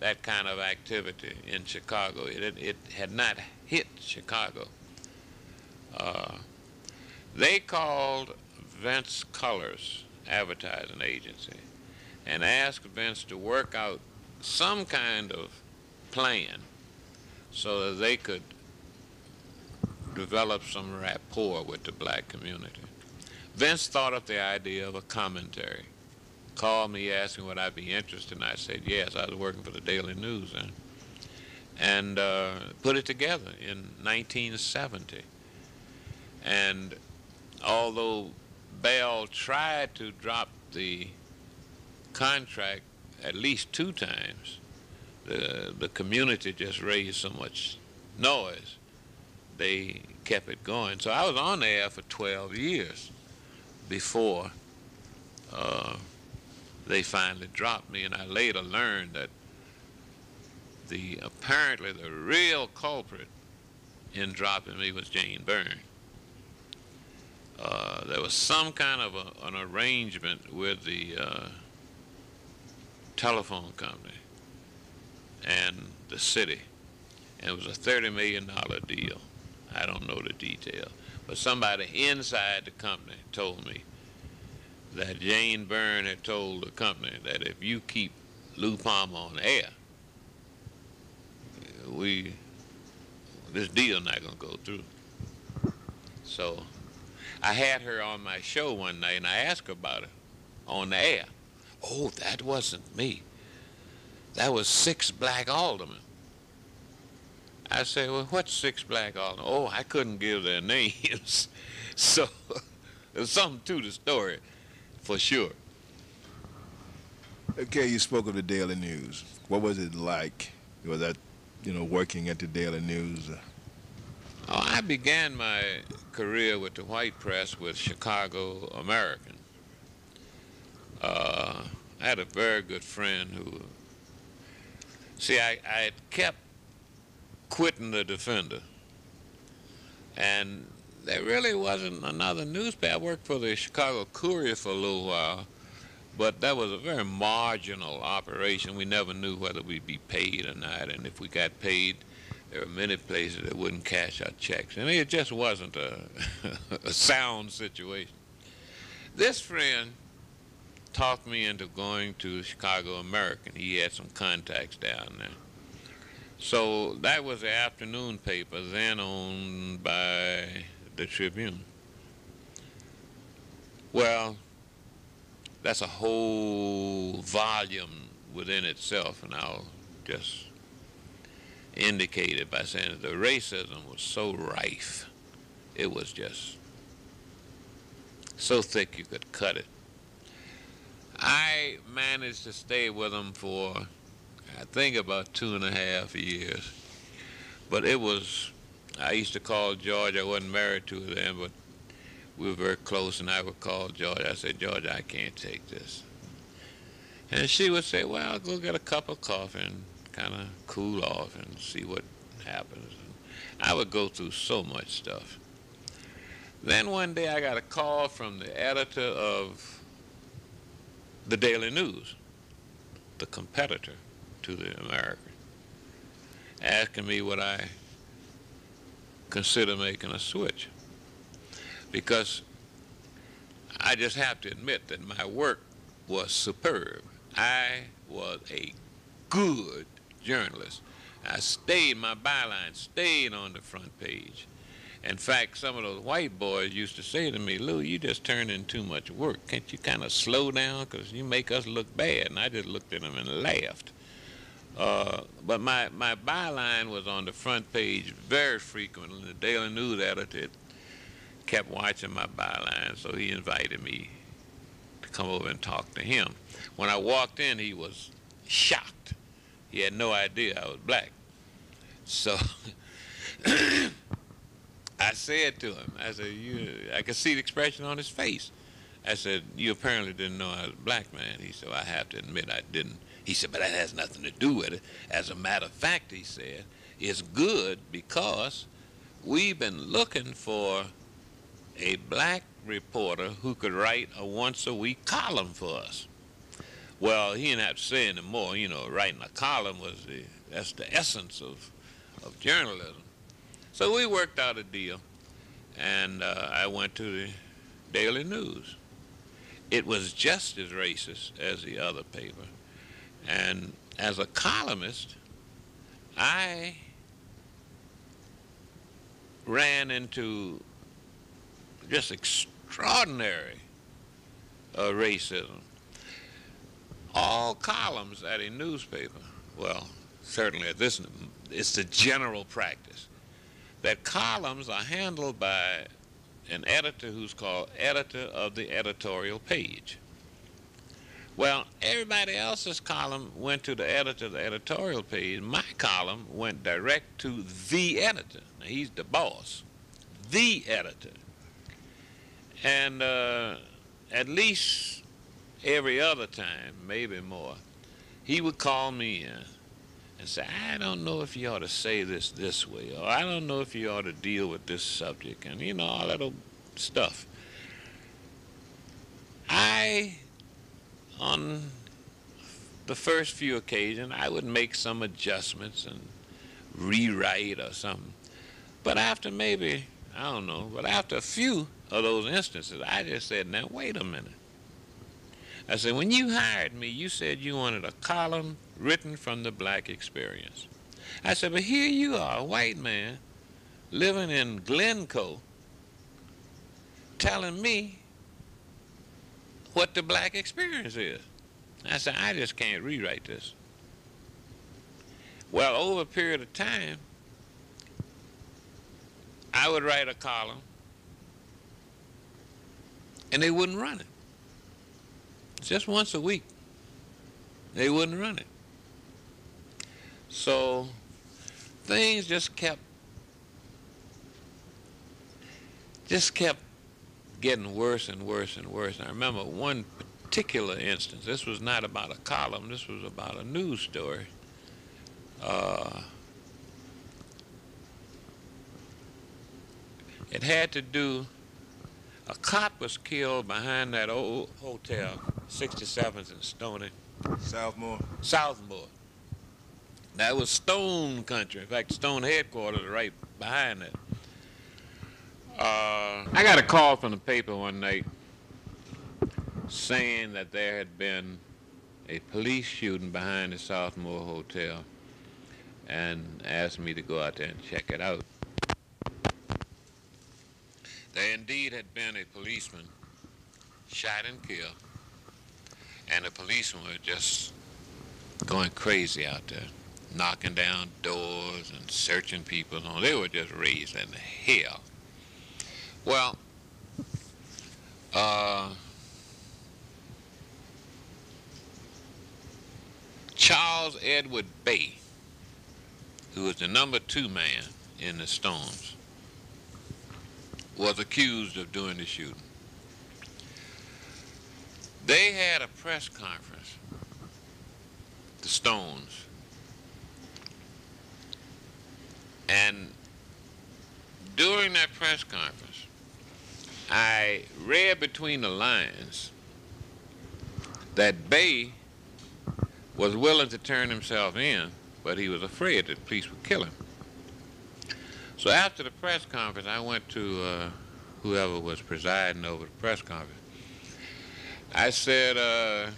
that kind of activity in Chicago. It, it, it had not hit Chicago. Uh, they called Vince Culler's advertising agency and asked Vince to work out some kind of plan so that they could develop some rapport with the black community. Vince thought up the idea of a commentary. Called me asking would I be interested, and I said yes. I was working for the Daily News then, and uh, put it together in nineteen seventy. And although Bell tried to drop the contract at least two times, the, the community just raised so much noise, they kept it going. So I was on the air for twelve years before uh, they finally dropped me, and I later learned that the apparently the real culprit in dropping me was Jane Byrne. Uh, there was some kind of a, an arrangement with the uh, telephone company and the city, and it was a thirty million dollar deal. I don't know the detail, but somebody inside the company told me that Jane Byrne had told the company that if you keep Lou Palmer on air, we this deal's not gonna go through. So I had her on my show one night, and I asked her about it on the air. Oh, that wasn't me. That was six black aldermen. I said, well, what's six black aldermen? Oh, I couldn't give their names. So there's something to the story, for sure. Okay, you spoke of the Daily News. What was it like? Was that, you know, working at the Daily News? Oh, I began my career with the white press with Chicago American. Uh, I had a very good friend who, see, I, I had kept quitting the Defender, and there really wasn't another newspaper. I worked for the Chicago Courier for a little while, but that was a very marginal operation. We never knew whether we'd be paid or not, and if we got paid, there were many places that wouldn't cash our checks, and it just wasn't a, a sound situation. This friend talked me into going to Chicago American. He had some contacts down there. So that was the afternoon paper, then owned by the Tribune. Well, that's a whole volume within itself, and I'll just indicate it by saying that the racism was so rife. It was just so thick you could cut it. I managed to stay with them for, I think, about two and a half years. But it was, I used to call Jorja, I wasn't married to her then, but we were very close, and I would call Jorja. I said, Jorja, I can't take this. And she would say, well, I'll go get a cup of coffee and kind of cool off and see what happens. And I would go through so much stuff. Then one day I got a call from the editor of the Daily News, the competitor to the American, asking me would I consider making a switch, because I just have to admit that my work was superb. I was a good journalist. I stayed, my byline stayed on the front page, In fact, some of those white boys used to say to me, "Lou, you just turn in too much work. Can't you kind of slow down? Because you make us look bad." And I just looked at them and laughed. Uh, but my, my byline was on the front page very frequently. The Daily News editor kept watching my byline, so he invited me to come over and talk to him. When I walked in, he was shocked. He had no idea I was black. So I said to him, I said, you, I could see the expression on his face. I said, "You apparently didn't know I was a black man." He said, "I have to admit I didn't." He said, "But that has nothing to do with it. As a matter of fact," he said, "it's good because we've been looking for a black reporter who could write a once-a-week column for us." Well, he didn't have to say any more. You know, writing a column was the, that's the essence of, of journalism. So we worked out a deal, and uh, I went to the Daily News. It was just as racist as the other paper, and as a columnist, I ran into just extraordinary uh, racism. All columns at a newspaper, well, certainly at this, it's the general practice that columns are handled by an editor who's called editor of the editorial page. Well, everybody else's column went to the editor of the editorial page. My column went direct to the editor. Now, he's the boss, the editor. And uh, at least every other time, maybe more, he would call me in and say, "I don't know if you ought to say this this way, or I don't know if you ought to deal with this subject," and you know, all that old stuff. I, on the first few occasions, I would make some adjustments and rewrite or something. But after maybe, I don't know, but after a few of those instances, I just said, "Now, wait a minute." I said, "When you hired me, you said you wanted a column written from the black experience." I said, "But here you are, a white man, living in Glencoe, telling me what the black experience is." I said, "I just can't rewrite this." Well, over a period of time, I would write a column, and they wouldn't run it. Just once a week, they wouldn't run it. So things just kept, just kept getting worse and worse and worse. And I remember one particular instance. This was not about a column. This was about a news story. Uh, it had to do. A cop was killed behind that old hotel, sixty-seventh and Stony. Southmore. Southmore. That was Stone country. In fact, Stone headquarters are right behind it. Uh, I got a call from the paper one night saying that there had been a police shooting behind the Southmore Hotel and asked me to go out there and check it out. There indeed had been a policeman shot and killed, and the policemen were just going crazy out there, knocking down doors and searching people. They were just raised in hell. Well, uh, Charles Edward Bay, who was the number two man in the Stones, was accused of doing the shooting. They had a press conference, the Stones, and during that press conference, I read between the lines that Bay was willing to turn himself in, but he was afraid that the police would kill him. So after the press conference, I went to uh, whoever was presiding over the press conference. I said, uh,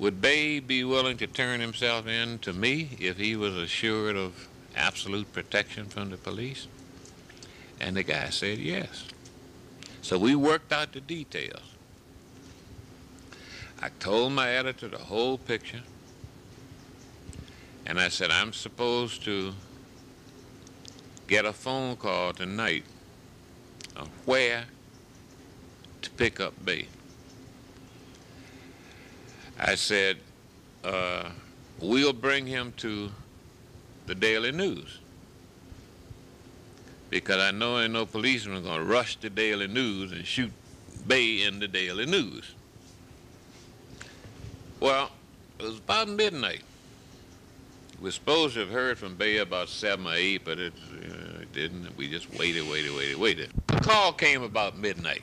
"Would Bay be willing to turn himself in to me if he was assured of absolute protection from the police?" And the guy said yes. So we worked out the details. I told my editor the whole picture, and I said, I'm supposed to get a phone call tonight of where to pick up Bay. I said, uh, we'll bring him to the Daily News, because I know ain't no policeman going to rush the Daily News and shoot Bay in the Daily News. Well, it was about midnight. We were supposed to have heard from Bay about seven or eight, but it, uh, it didn't. We just waited, waited, waited, waited. The call came about midnight,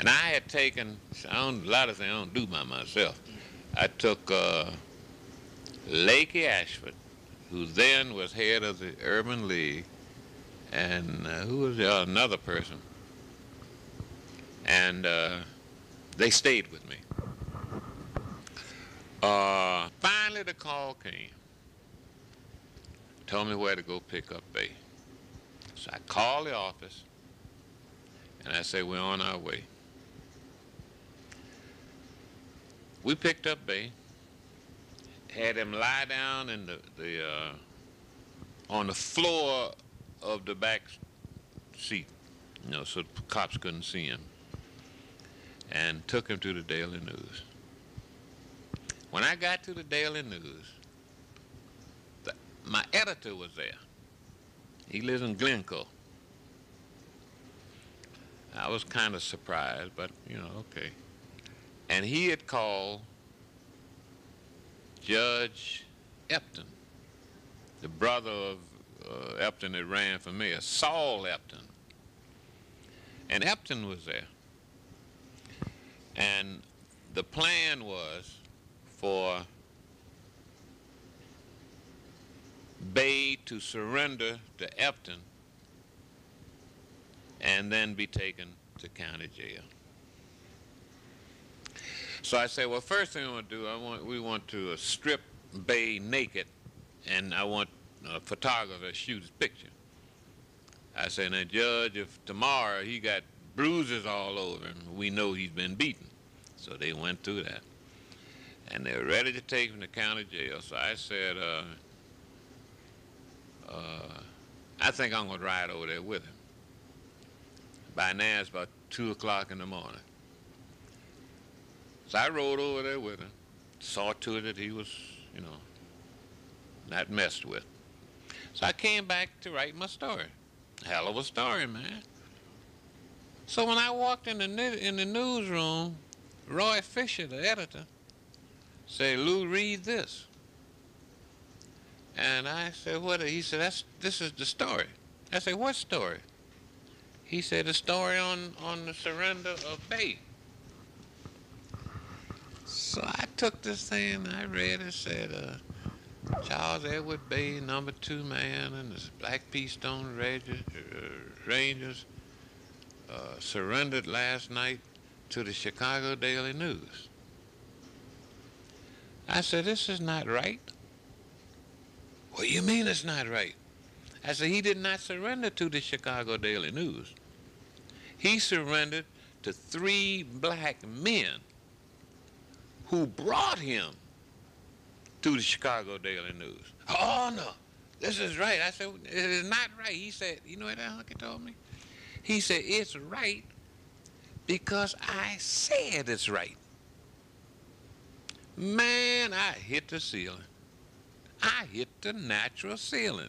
and I had taken, I don't, a lot of things I don't do by myself. I took uh, Lakey Ashford, who then was head of the Urban League, and uh, who was uh, another person, and uh, they stayed with me. Uh, finally, the call came. Told me where to go pick up Bay. So I called the office, and I said, we're on our way. We picked up Bay, had him lie down in the, the uh, on the floor of the back seat, you know, so the cops couldn't see him, and took him to the Daily News. When I got to the Daily News, the, my editor was there. He lives in Glencoe. I was kind of surprised, but, you know, okay. And he had called Judge Epton, the brother of Uh, Epton that ran for mayor, Saul Epton. And Epton was there. And the plan was for Bay to surrender to Epton and then be taken to county jail. So I said, well, first thing I want to do, I want, we want to uh, strip Bay naked, and I want a photographer shoot his picture. I said, now, Judge, if tomorrow he got bruises all over him, we know he's been beaten. So they went through that. And they were ready to take him to county jail. So I said, uh, uh, I think I'm going to ride over there with him. By now, it's about two o'clock in the morning. So I rode over there with him, saw to it that he was, you know, not messed with. So I came back to write my story. Hell of a story, man. So when I walked in the, in the newsroom, Roy Fisher, the editor, said, Lou, read this. And I said, what? He said, That's, this is the story. I said, what story? He said, the story on, on the surrender of Bay. So I took this thing and I read it, said, uh, Charles Edward Bay, number two man, and the Black Peastone Rangers uh, surrendered last night to the Chicago Daily News. I said, this is not right. What do you mean it's not right? I said, he did not surrender to the Chicago Daily News. He surrendered to three black men who brought him to the Chicago Daily News. Oh, no, this is right. I said, it is not right. He said, you know what that hunky told me? He said, it's right because I said it's right. Man, I hit the ceiling. I hit the natural ceiling.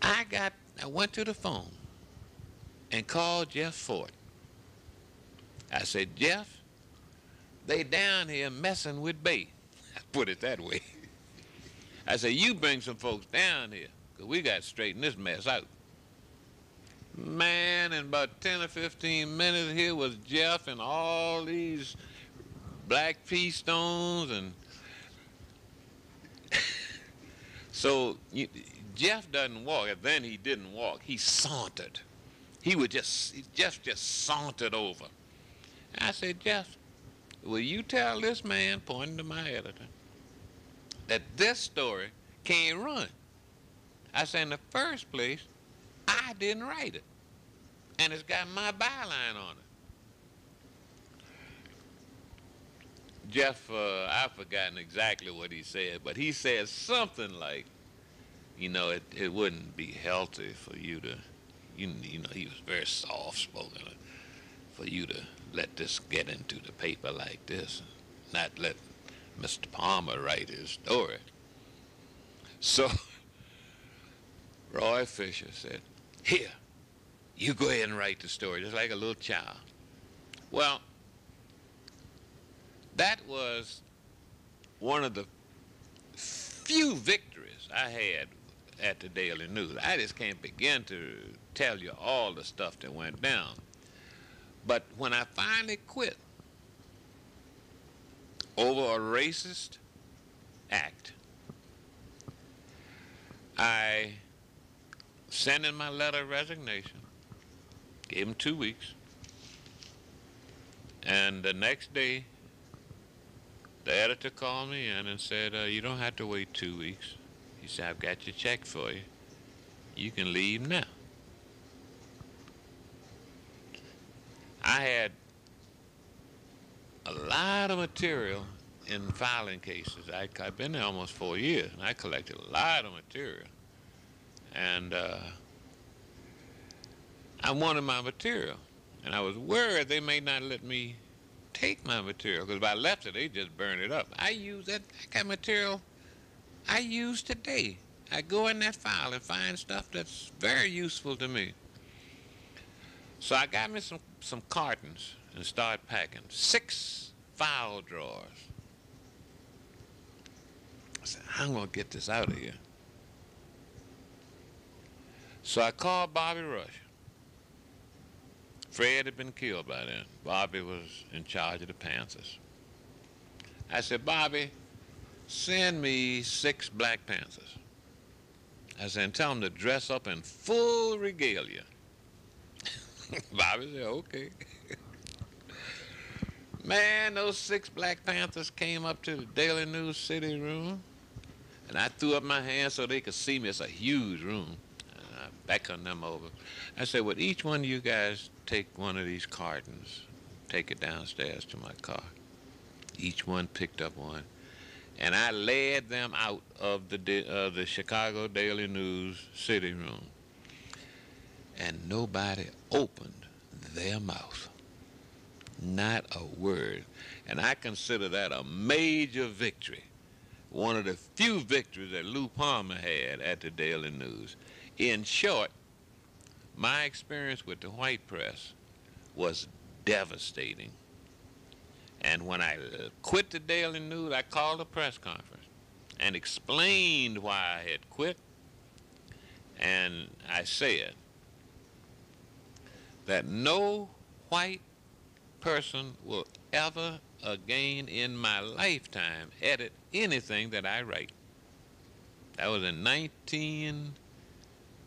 I got, I went to the phone and called Jeff Ford. I said, Jeff, they down here messing with Bay. I put it that way. I said, you bring some folks down here, because we got to straighten this mess out. Man, in about ten or fifteen minutes, here was Jeff and all these black Peastones. And so you, Jeff doesn't walk. And then he didn't walk. He sauntered. He would just, Jeff just sauntered over. And I said, Jeff, will you tell this man, pointing to my editor, that this story can't run? I said, in the first place, I didn't write it, and it's got my byline on it. Jeff, uh, I've forgotten exactly what he said, but he said something like, you know, it, it wouldn't be healthy for you to, you, you know, he was very soft-spoken, for you to let this get into the paper like this, not let Mister Palmer write his story. So Roy Fisher said, here, you go ahead and write the story, just like a little child. Well, that was one of the few victories I had at the Daily News. I just can't begin to tell you all the stuff that went down. But when I finally quit over a racist act, I sent in my letter of resignation, gave him two weeks, and the next day the editor called me in and said, uh, you don't have to wait two weeks. He said, I've got your check for you. You can leave now. I had a lot of material in filing cases. I, I've been there almost four years, and I collected a lot of material. And uh, I wanted my material, and I was worried they may not let me take my material, because if I left it, they just burn it up. I use that, that kind of material I use today. I go in that file and find stuff that's very useful to me. So I got me some, some cartons and started packing. Six file drawers. I said, I'm going to get this out of here. So I called Bobby Rush. Fred had been killed by then. Bobby was in charge of the Panthers. I said, Bobby, send me six Black Panthers. I said, and tell them to dress up in full regalia. Bobby said, okay. Man, those six Black Panthers came up to the Daily News City room, and I threw up my hand so they could see me. It's a huge room. I beckoned them over. I said, would each one of you guys take one of these cartons, take it downstairs to my car? Each one picked up one, and I led them out of the, uh, the Chicago Daily News City room. And nobody opened their mouth. Not a word. And I consider that a major victory. One of the few victories that Lou Palmer had at the Daily News. In short, my experience with the white press was devastating. And when I quit the Daily News, I called a press conference and explained why I had quit. And I said that no white person will ever again in my lifetime edit anything that I write. That was in nineteen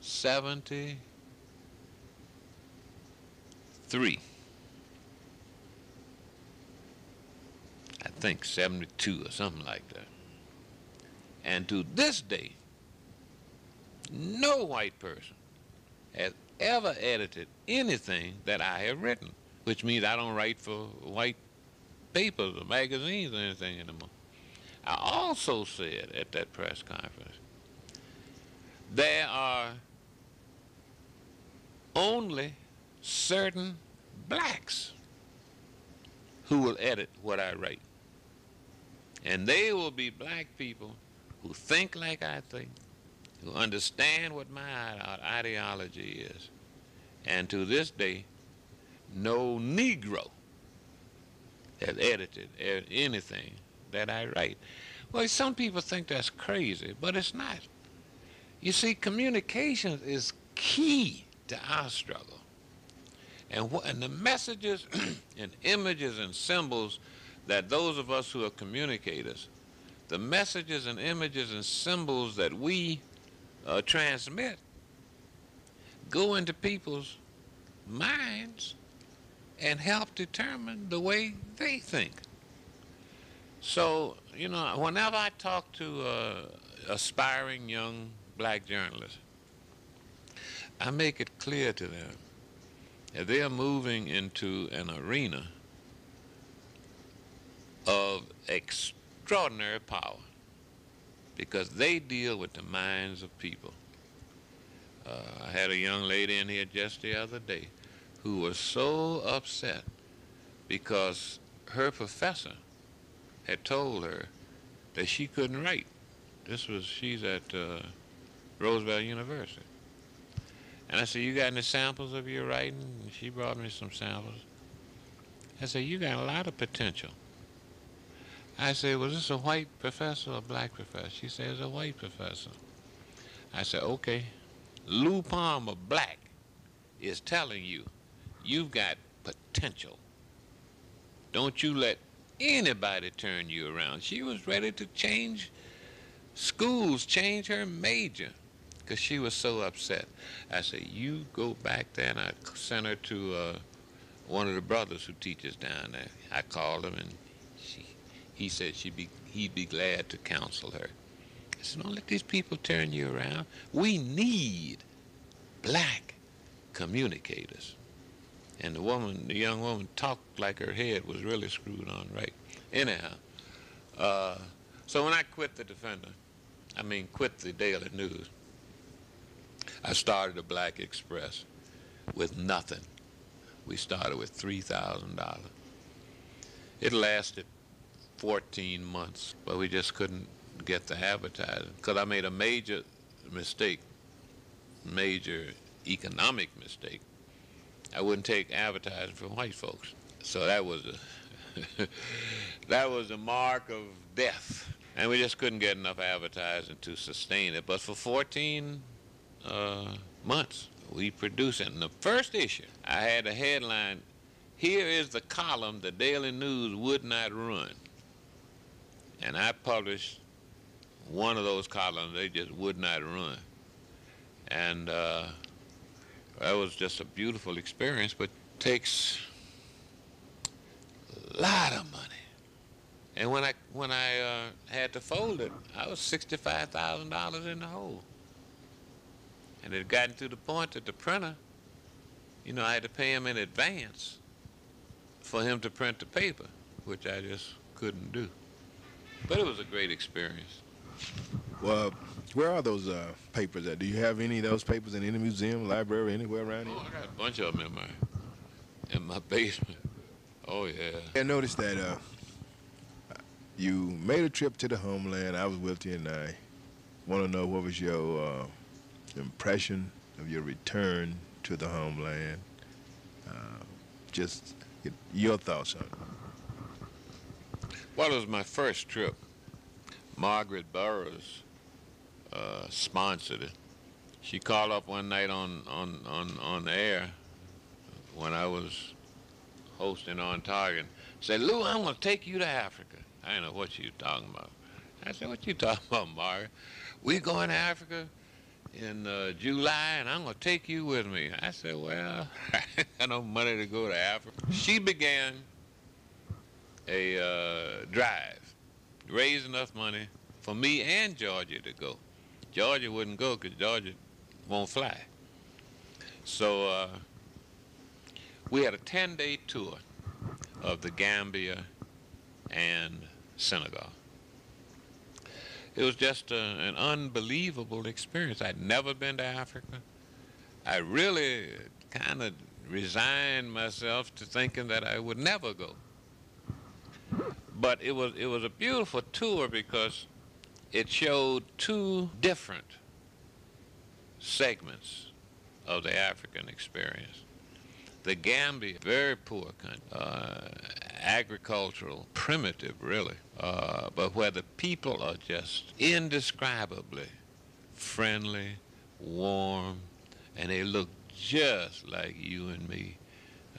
seventy-three. I think seventy-two or something like that. And to this day, no white person has ever edited anything that I have written, which means I don't write for white papers or magazines or anything anymore. I also said at that press conference, there are only certain blacks who will edit what I write. And they will be black people who think like I think, who understand what my ideology is. And to this day, no Negro has edited anything that I write. Well, some people think that's crazy, but it's not. You see, communications is key to our struggle. And, wh and the messages and images and symbols that those of us who are communicators, the messages and images and symbols that we uh, transmit go into people's minds and help determine the way they think. So, you know, whenever I talk to uh, aspiring young black journalists, I make it clear to them that they are moving into an arena of extraordinary power because they deal with the minds of people. Uh, I had a young lady in here just the other day who was so upset because her professor had told her that she couldn't write. This was, she's at uh, Roosevelt University. And I said, you got any samples of your writing? And she brought me some samples. I said, you got a lot of potential. I said, was this a white professor or a black professor? She said, it's a white professor. I said, okay. Lou Palmer, black, is telling you, you've got potential. Don't you let anybody turn you around. She was ready to change schools, change her major, because she was so upset. I said, you go back there, and I sent her to uh, one of the brothers who teaches down there. I called him, and she, he said she'd be, he'd be glad to counsel her. I said, don't let these people turn you around. We need black communicators. And the woman, the young woman talked like her head was really screwed on right. Anyhow, uh, so when I quit the Defender, I mean quit the Daily News, I started a Black Express with nothing. We started with three thousand dollars. It lasted fourteen months, but we just couldn't get the advertising because I made a major mistake, major economic mistake. I wouldn't take advertising from white folks. So that was a that was a mark of death. And we just couldn't get enough advertising to sustain it. But for fourteen uh, months, we produced it. And the first issue, I had a headline, here is the column the Daily News would not run. And I published one of those columns they just would not run. And uh, that was just a beautiful experience, but takes a lot of money. And when I when I uh, had to fold it, I was sixty-five thousand dollars in the hole. And it had gotten to the point that the printer, you know, I had to pay him in advance for him to print the paper, which I just couldn't do. But it was a great experience. Well, where are those uh, papers at? Do you have any of those papers in any museum, library, anywhere around here? Oh, I got a bunch of them in my, in my basement. Oh, yeah. I noticed that uh, you made a trip to the homeland. I was with you, and I want to know what was your uh, impression of your return to the homeland. Uh, just get your thoughts on it. Well, it was my first trip. Margaret Burroughs uh, sponsored it. She called up one night on, on, on, on the air when I was hosting on Target, said, Lou, I'm going to take you to Africa. I didn't know what she was talking about. I said, what you talking about, Margaret? We're going to Africa in uh, July, and I'm going to take you with me. I said, well, I got no money to go to Africa. She began a uh, drive. Raise enough money for me and Jorja to go. Jorja wouldn't go because Jorja won't fly. So uh, we had a ten-day tour of the Gambia and Senegal. It was just a, an unbelievable experience. I'd never been to Africa. I really kind of resigned myself to thinking that I would never go. But it was, it was a beautiful tour because it showed two different segments of the African experience. The Gambia, very poor country, uh, agricultural, primitive really, uh, but where the people are just indescribably friendly, warm, and they look just like you and me.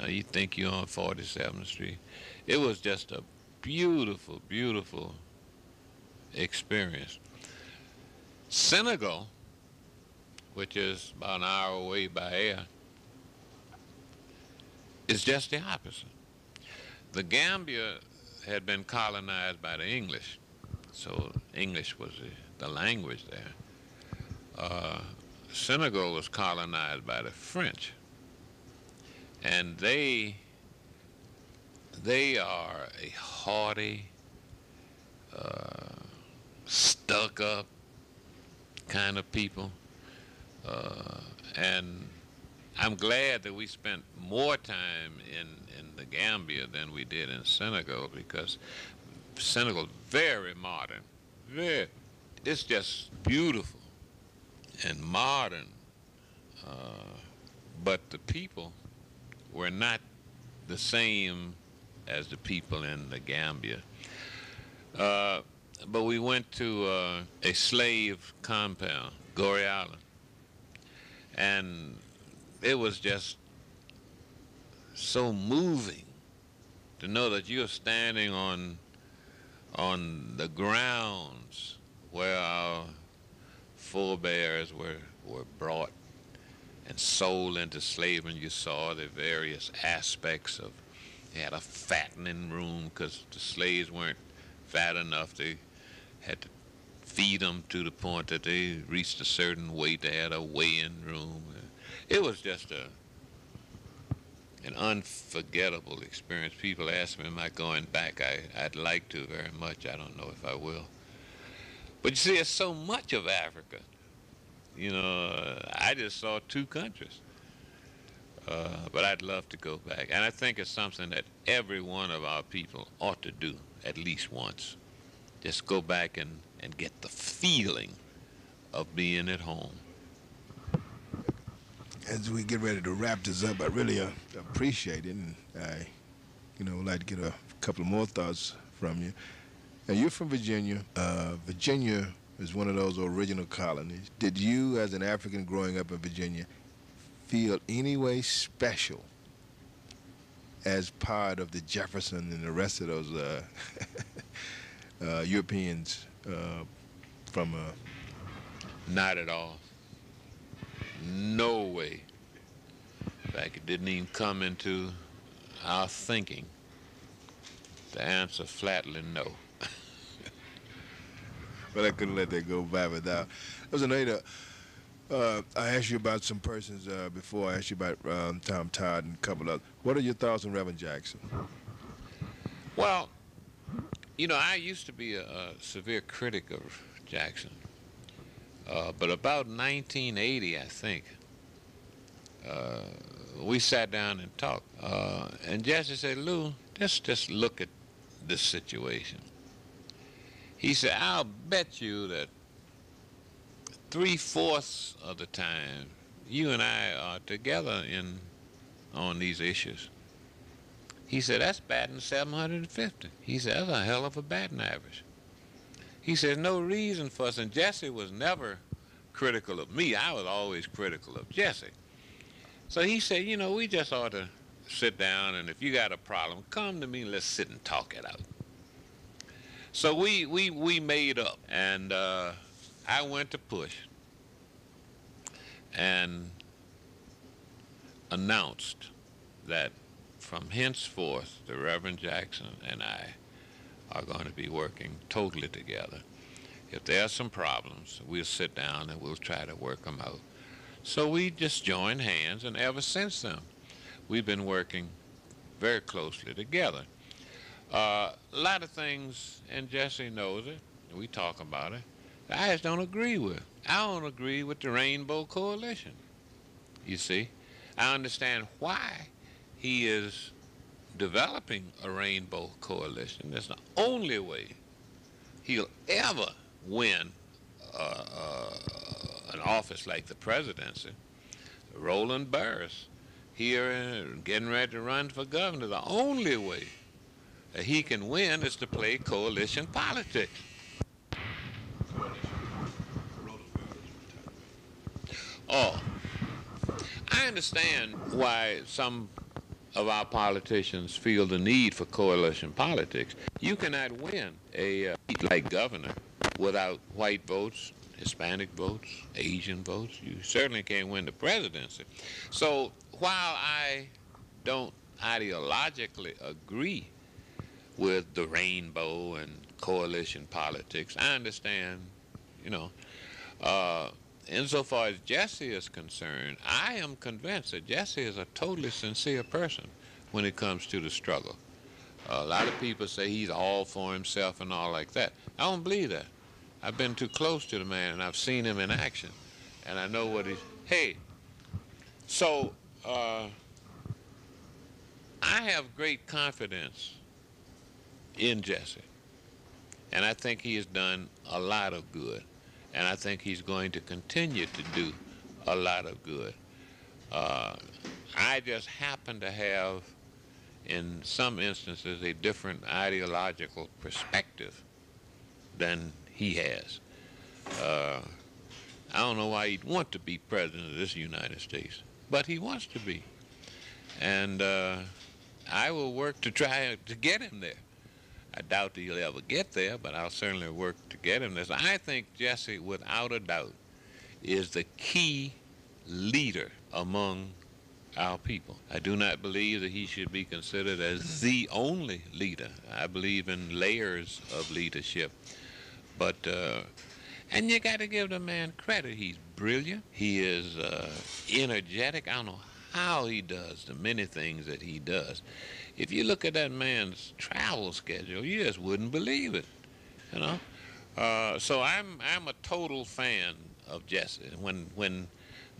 Uh, you think you're on forty-seventh street. It was just a beautiful, beautiful experience. Senegal, which is about an hour away by air, is just the opposite. The Gambia had been colonized by the English, so English was the, the language there. uh, Senegal was colonized by the French, and they they are a haughty, uh, stuck-up kind of people, uh, and I'm glad that we spent more time in, in the Gambia than we did in Senegal, because Senegal's very modern. Very, it's just beautiful and modern, uh, but the people were not the same as the people in the Gambia. Uh, but we went to uh, a slave compound, Goree Island, and it was just so moving to know that you're standing on on the grounds where our forebears were, were brought and sold into slavery. And you saw the various aspects of, they had a fattening room because the slaves weren't fat enough. They had to feed them to the point that they reached a certain weight. They had a weigh-in room. It was just a an unforgettable experience. People ask me, am I going back? I, I'd like to very much. I don't know if I will. But you see, there's so much of Africa. You know, I just saw two countries. Uh, but I'd love to go back. And I think it's something that every one of our people ought to do at least once. Just go back and, and get the feeling of being at home. As we get ready to wrap this up, I really uh, appreciate it, and I, you know, would like to get a couple more thoughts from you. Now, you're from Virginia. Uh, Virginia is one of those original colonies. Did you, as an African growing up in Virginia, feel any way special as part of the Jefferson and the rest of those uh, uh, Europeans uh, from? Uh, Not at all. No way. In fact, it didn't even come into our thinking to answer flatly no. But I couldn't let that go by without. There was another. Uh, I asked you about some persons uh, before. I asked you about um, Tom Todd and a couple others. What are your thoughts on Reverend Jackson? Well, you know, I used to be a, a severe critic of Jackson. Uh, but about nineteen eighty, I think, uh, we sat down and talked. Uh, and Jesse said, Lou, let's just look at this situation. He said, I'll bet you that three-fourths of the time you and I are together in on these issues. He said, that's batting seven hundred fifty. He said, that's a hell of a batting average. He said, no reason for us, and Jesse was never critical of me. I was always critical of Jesse. So he said, you know, we just ought to sit down, and if you got a problem, come to me, let's sit and talk it out. So we, we, we made up, and uh, I went to PUSH and announced that from henceforth, the Reverend Jackson and I are going to be working totally together. If there are some problems, we'll sit down and we'll try to work them out. So we just joined hands, and ever since then, we've been working very closely together. Uh, a lot of things, and Jesse knows it, and we talk about it, that I just don't agree with. I don't agree with the Rainbow Coalition, you see. I understand why he is developing a Rainbow Coalition. That's the only way he'll ever win uh, uh, an office like the presidency. Roland Burris, here uh, getting ready to run for governor, the only way that he can win is to play coalition politics. Oh, I understand why some of our politicians feel the need for coalition politics. You cannot win a uh, like governor without white votes, Hispanic votes, Asian votes. You certainly can't win the presidency. So while I don't ideologically agree with the rainbow and coalition politics, I understand, you know, uh, insofar as Jesse is concerned, I am convinced that Jesse is a totally sincere person when it comes to the struggle. Uh, a lot of people say he's all for himself and all like that. I don't believe that. I've been too close to the man, and I've seen him in action, and I know what he's... Hey, so uh, I have great confidence in Jesse, and I think he has done a lot of good, and I think he's going to continue to do a lot of good. Uh, I just happen to have, in some instances, a different ideological perspective than he has. Uh, I don't know why he'd want to be president of this United States, but he wants to be. And uh, I will work to try to get him there. I doubt that he'll ever get there, but I'll certainly work to get him there. So I think Jesse, without a doubt, is the key leader among our people. I do not believe that he should be considered as the only leader. I believe in layers of leadership. But, uh, and you got to give the man credit. He's brilliant. He is uh, energetic. I don't know how he does the many things that he does. If you look at that man's travel schedule, you just wouldn't believe it, you know. Uh, so I'm I'm a total fan of Jesse. When when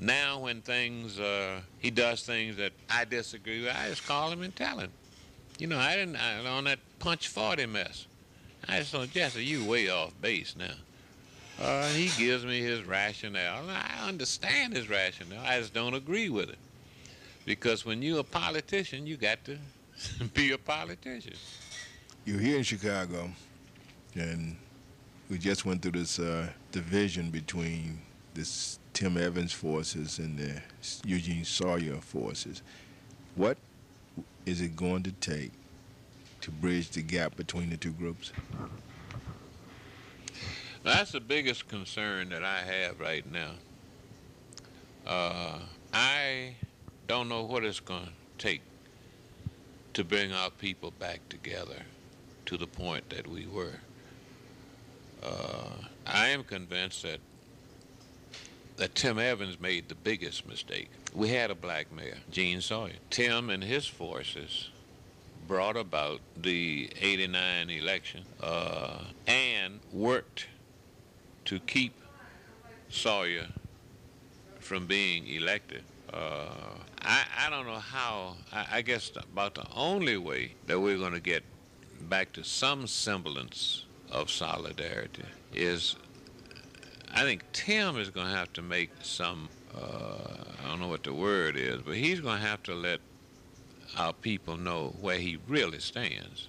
now when things uh, he does things that I disagree with, I just call him and tell him. You know, I didn't I, on that punch forty mess. I just thought, Jesse, you way off base now. Uh, he gives me his rationale, and I understand his rationale. I just don't agree with it, because when you're a politician, you got to be a politician. You're here in Chicago, and we just went through this uh, division between this Tim Evans forces and the Eugene Sawyer forces. What is it going to take to bridge the gap between the two groups? That's the biggest concern that I have right now. Uh, I don't know what it's going to take to bring our people back together to the point that we were. Uh, I am convinced that, that Tim Evans made the biggest mistake. We had a black mayor, Gene Sawyer. Tim and his forces brought about the eighty-nine election uh, and worked to keep Sawyer from being elected. Uh, I, I don't know how. I, I guess about the only way that we're going to get back to some semblance of solidarity is, I think Tim is going to have to make some, uh, I don't know what the word is, but he's going to have to let our people know where he really stands.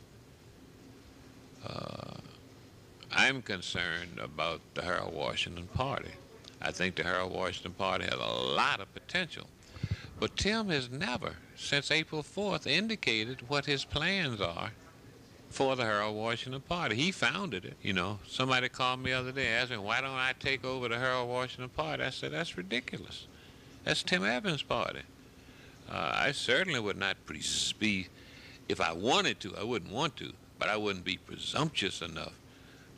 Uh, I'm concerned about the Harold Washington Party. I think the Harold Washington Party has a lot of potential. But Tim has never, since April fourth, indicated what his plans are for the Harold Washington Party. He founded it, you know. Somebody called me the other day and asked me, why don't I take over the Harold Washington Party? I said, that's ridiculous. That's Tim Evans' party. Uh, I certainly would not be, if I wanted to, I wouldn't want to, but I wouldn't be presumptuous enough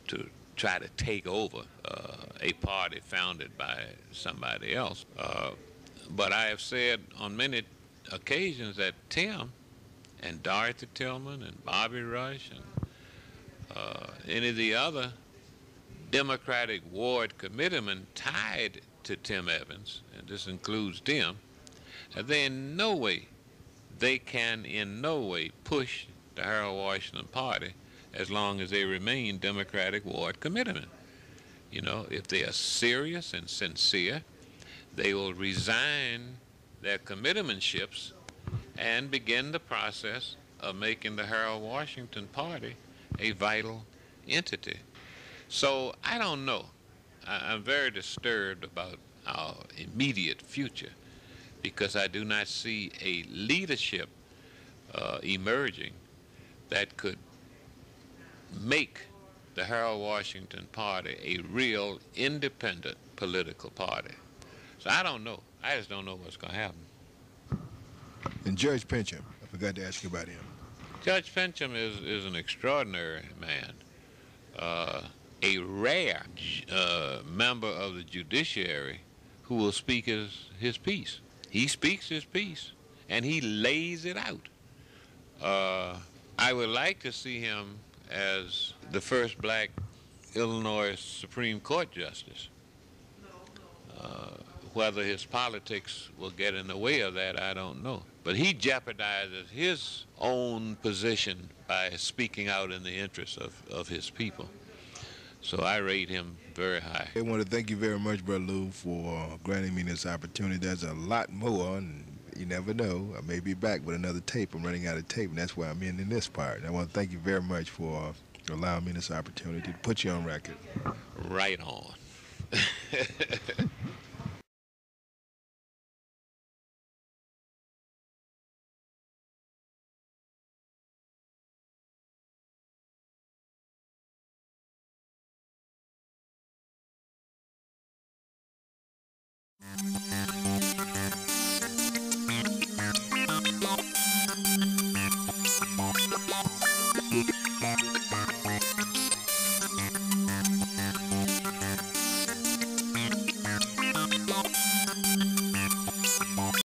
to try to take over uh, a party founded by somebody else. Uh, but I have said on many occasions that Tim and Dorothy Tillman and Bobby Rush and uh, any of the other Democratic ward committeemen tied to Tim Evans, and this includes Tim, they in no way, they can in no way push the Harold Washington Party as long as they remain Democratic ward committeemen. You know, if they are serious and sincere, they will resign their committeemanships and begin the process of making the Harold Washington Party a vital entity. So I don't know. I, I'm very disturbed about our immediate future, because I do not see a leadership uh, emerging that could make the Harold Washington Party a real independent political party. So I don't know. I just don't know what's going to happen. And Judge Pincham, I forgot to ask you about him. Judge Pincham is, is an extraordinary man, uh, a rare uh, member of the judiciary who will speak his, his piece. He speaks his piece, and he lays it out. Uh, I would like to see him as the first black Illinois Supreme Court justice. Uh, whether his politics will get in the way of that, I don't know. But he jeopardizes his own position by speaking out in the interest of, of his people. So I rate him very high. I want to thank you very much, Brother Lou, for granting me this opportunity. There's a lot more, and you never know. I may be back with another tape. I'm running out of tape, and that's why I'm ending this part. And I want to thank you very much for allowing me this opportunity to put you on record. Right on.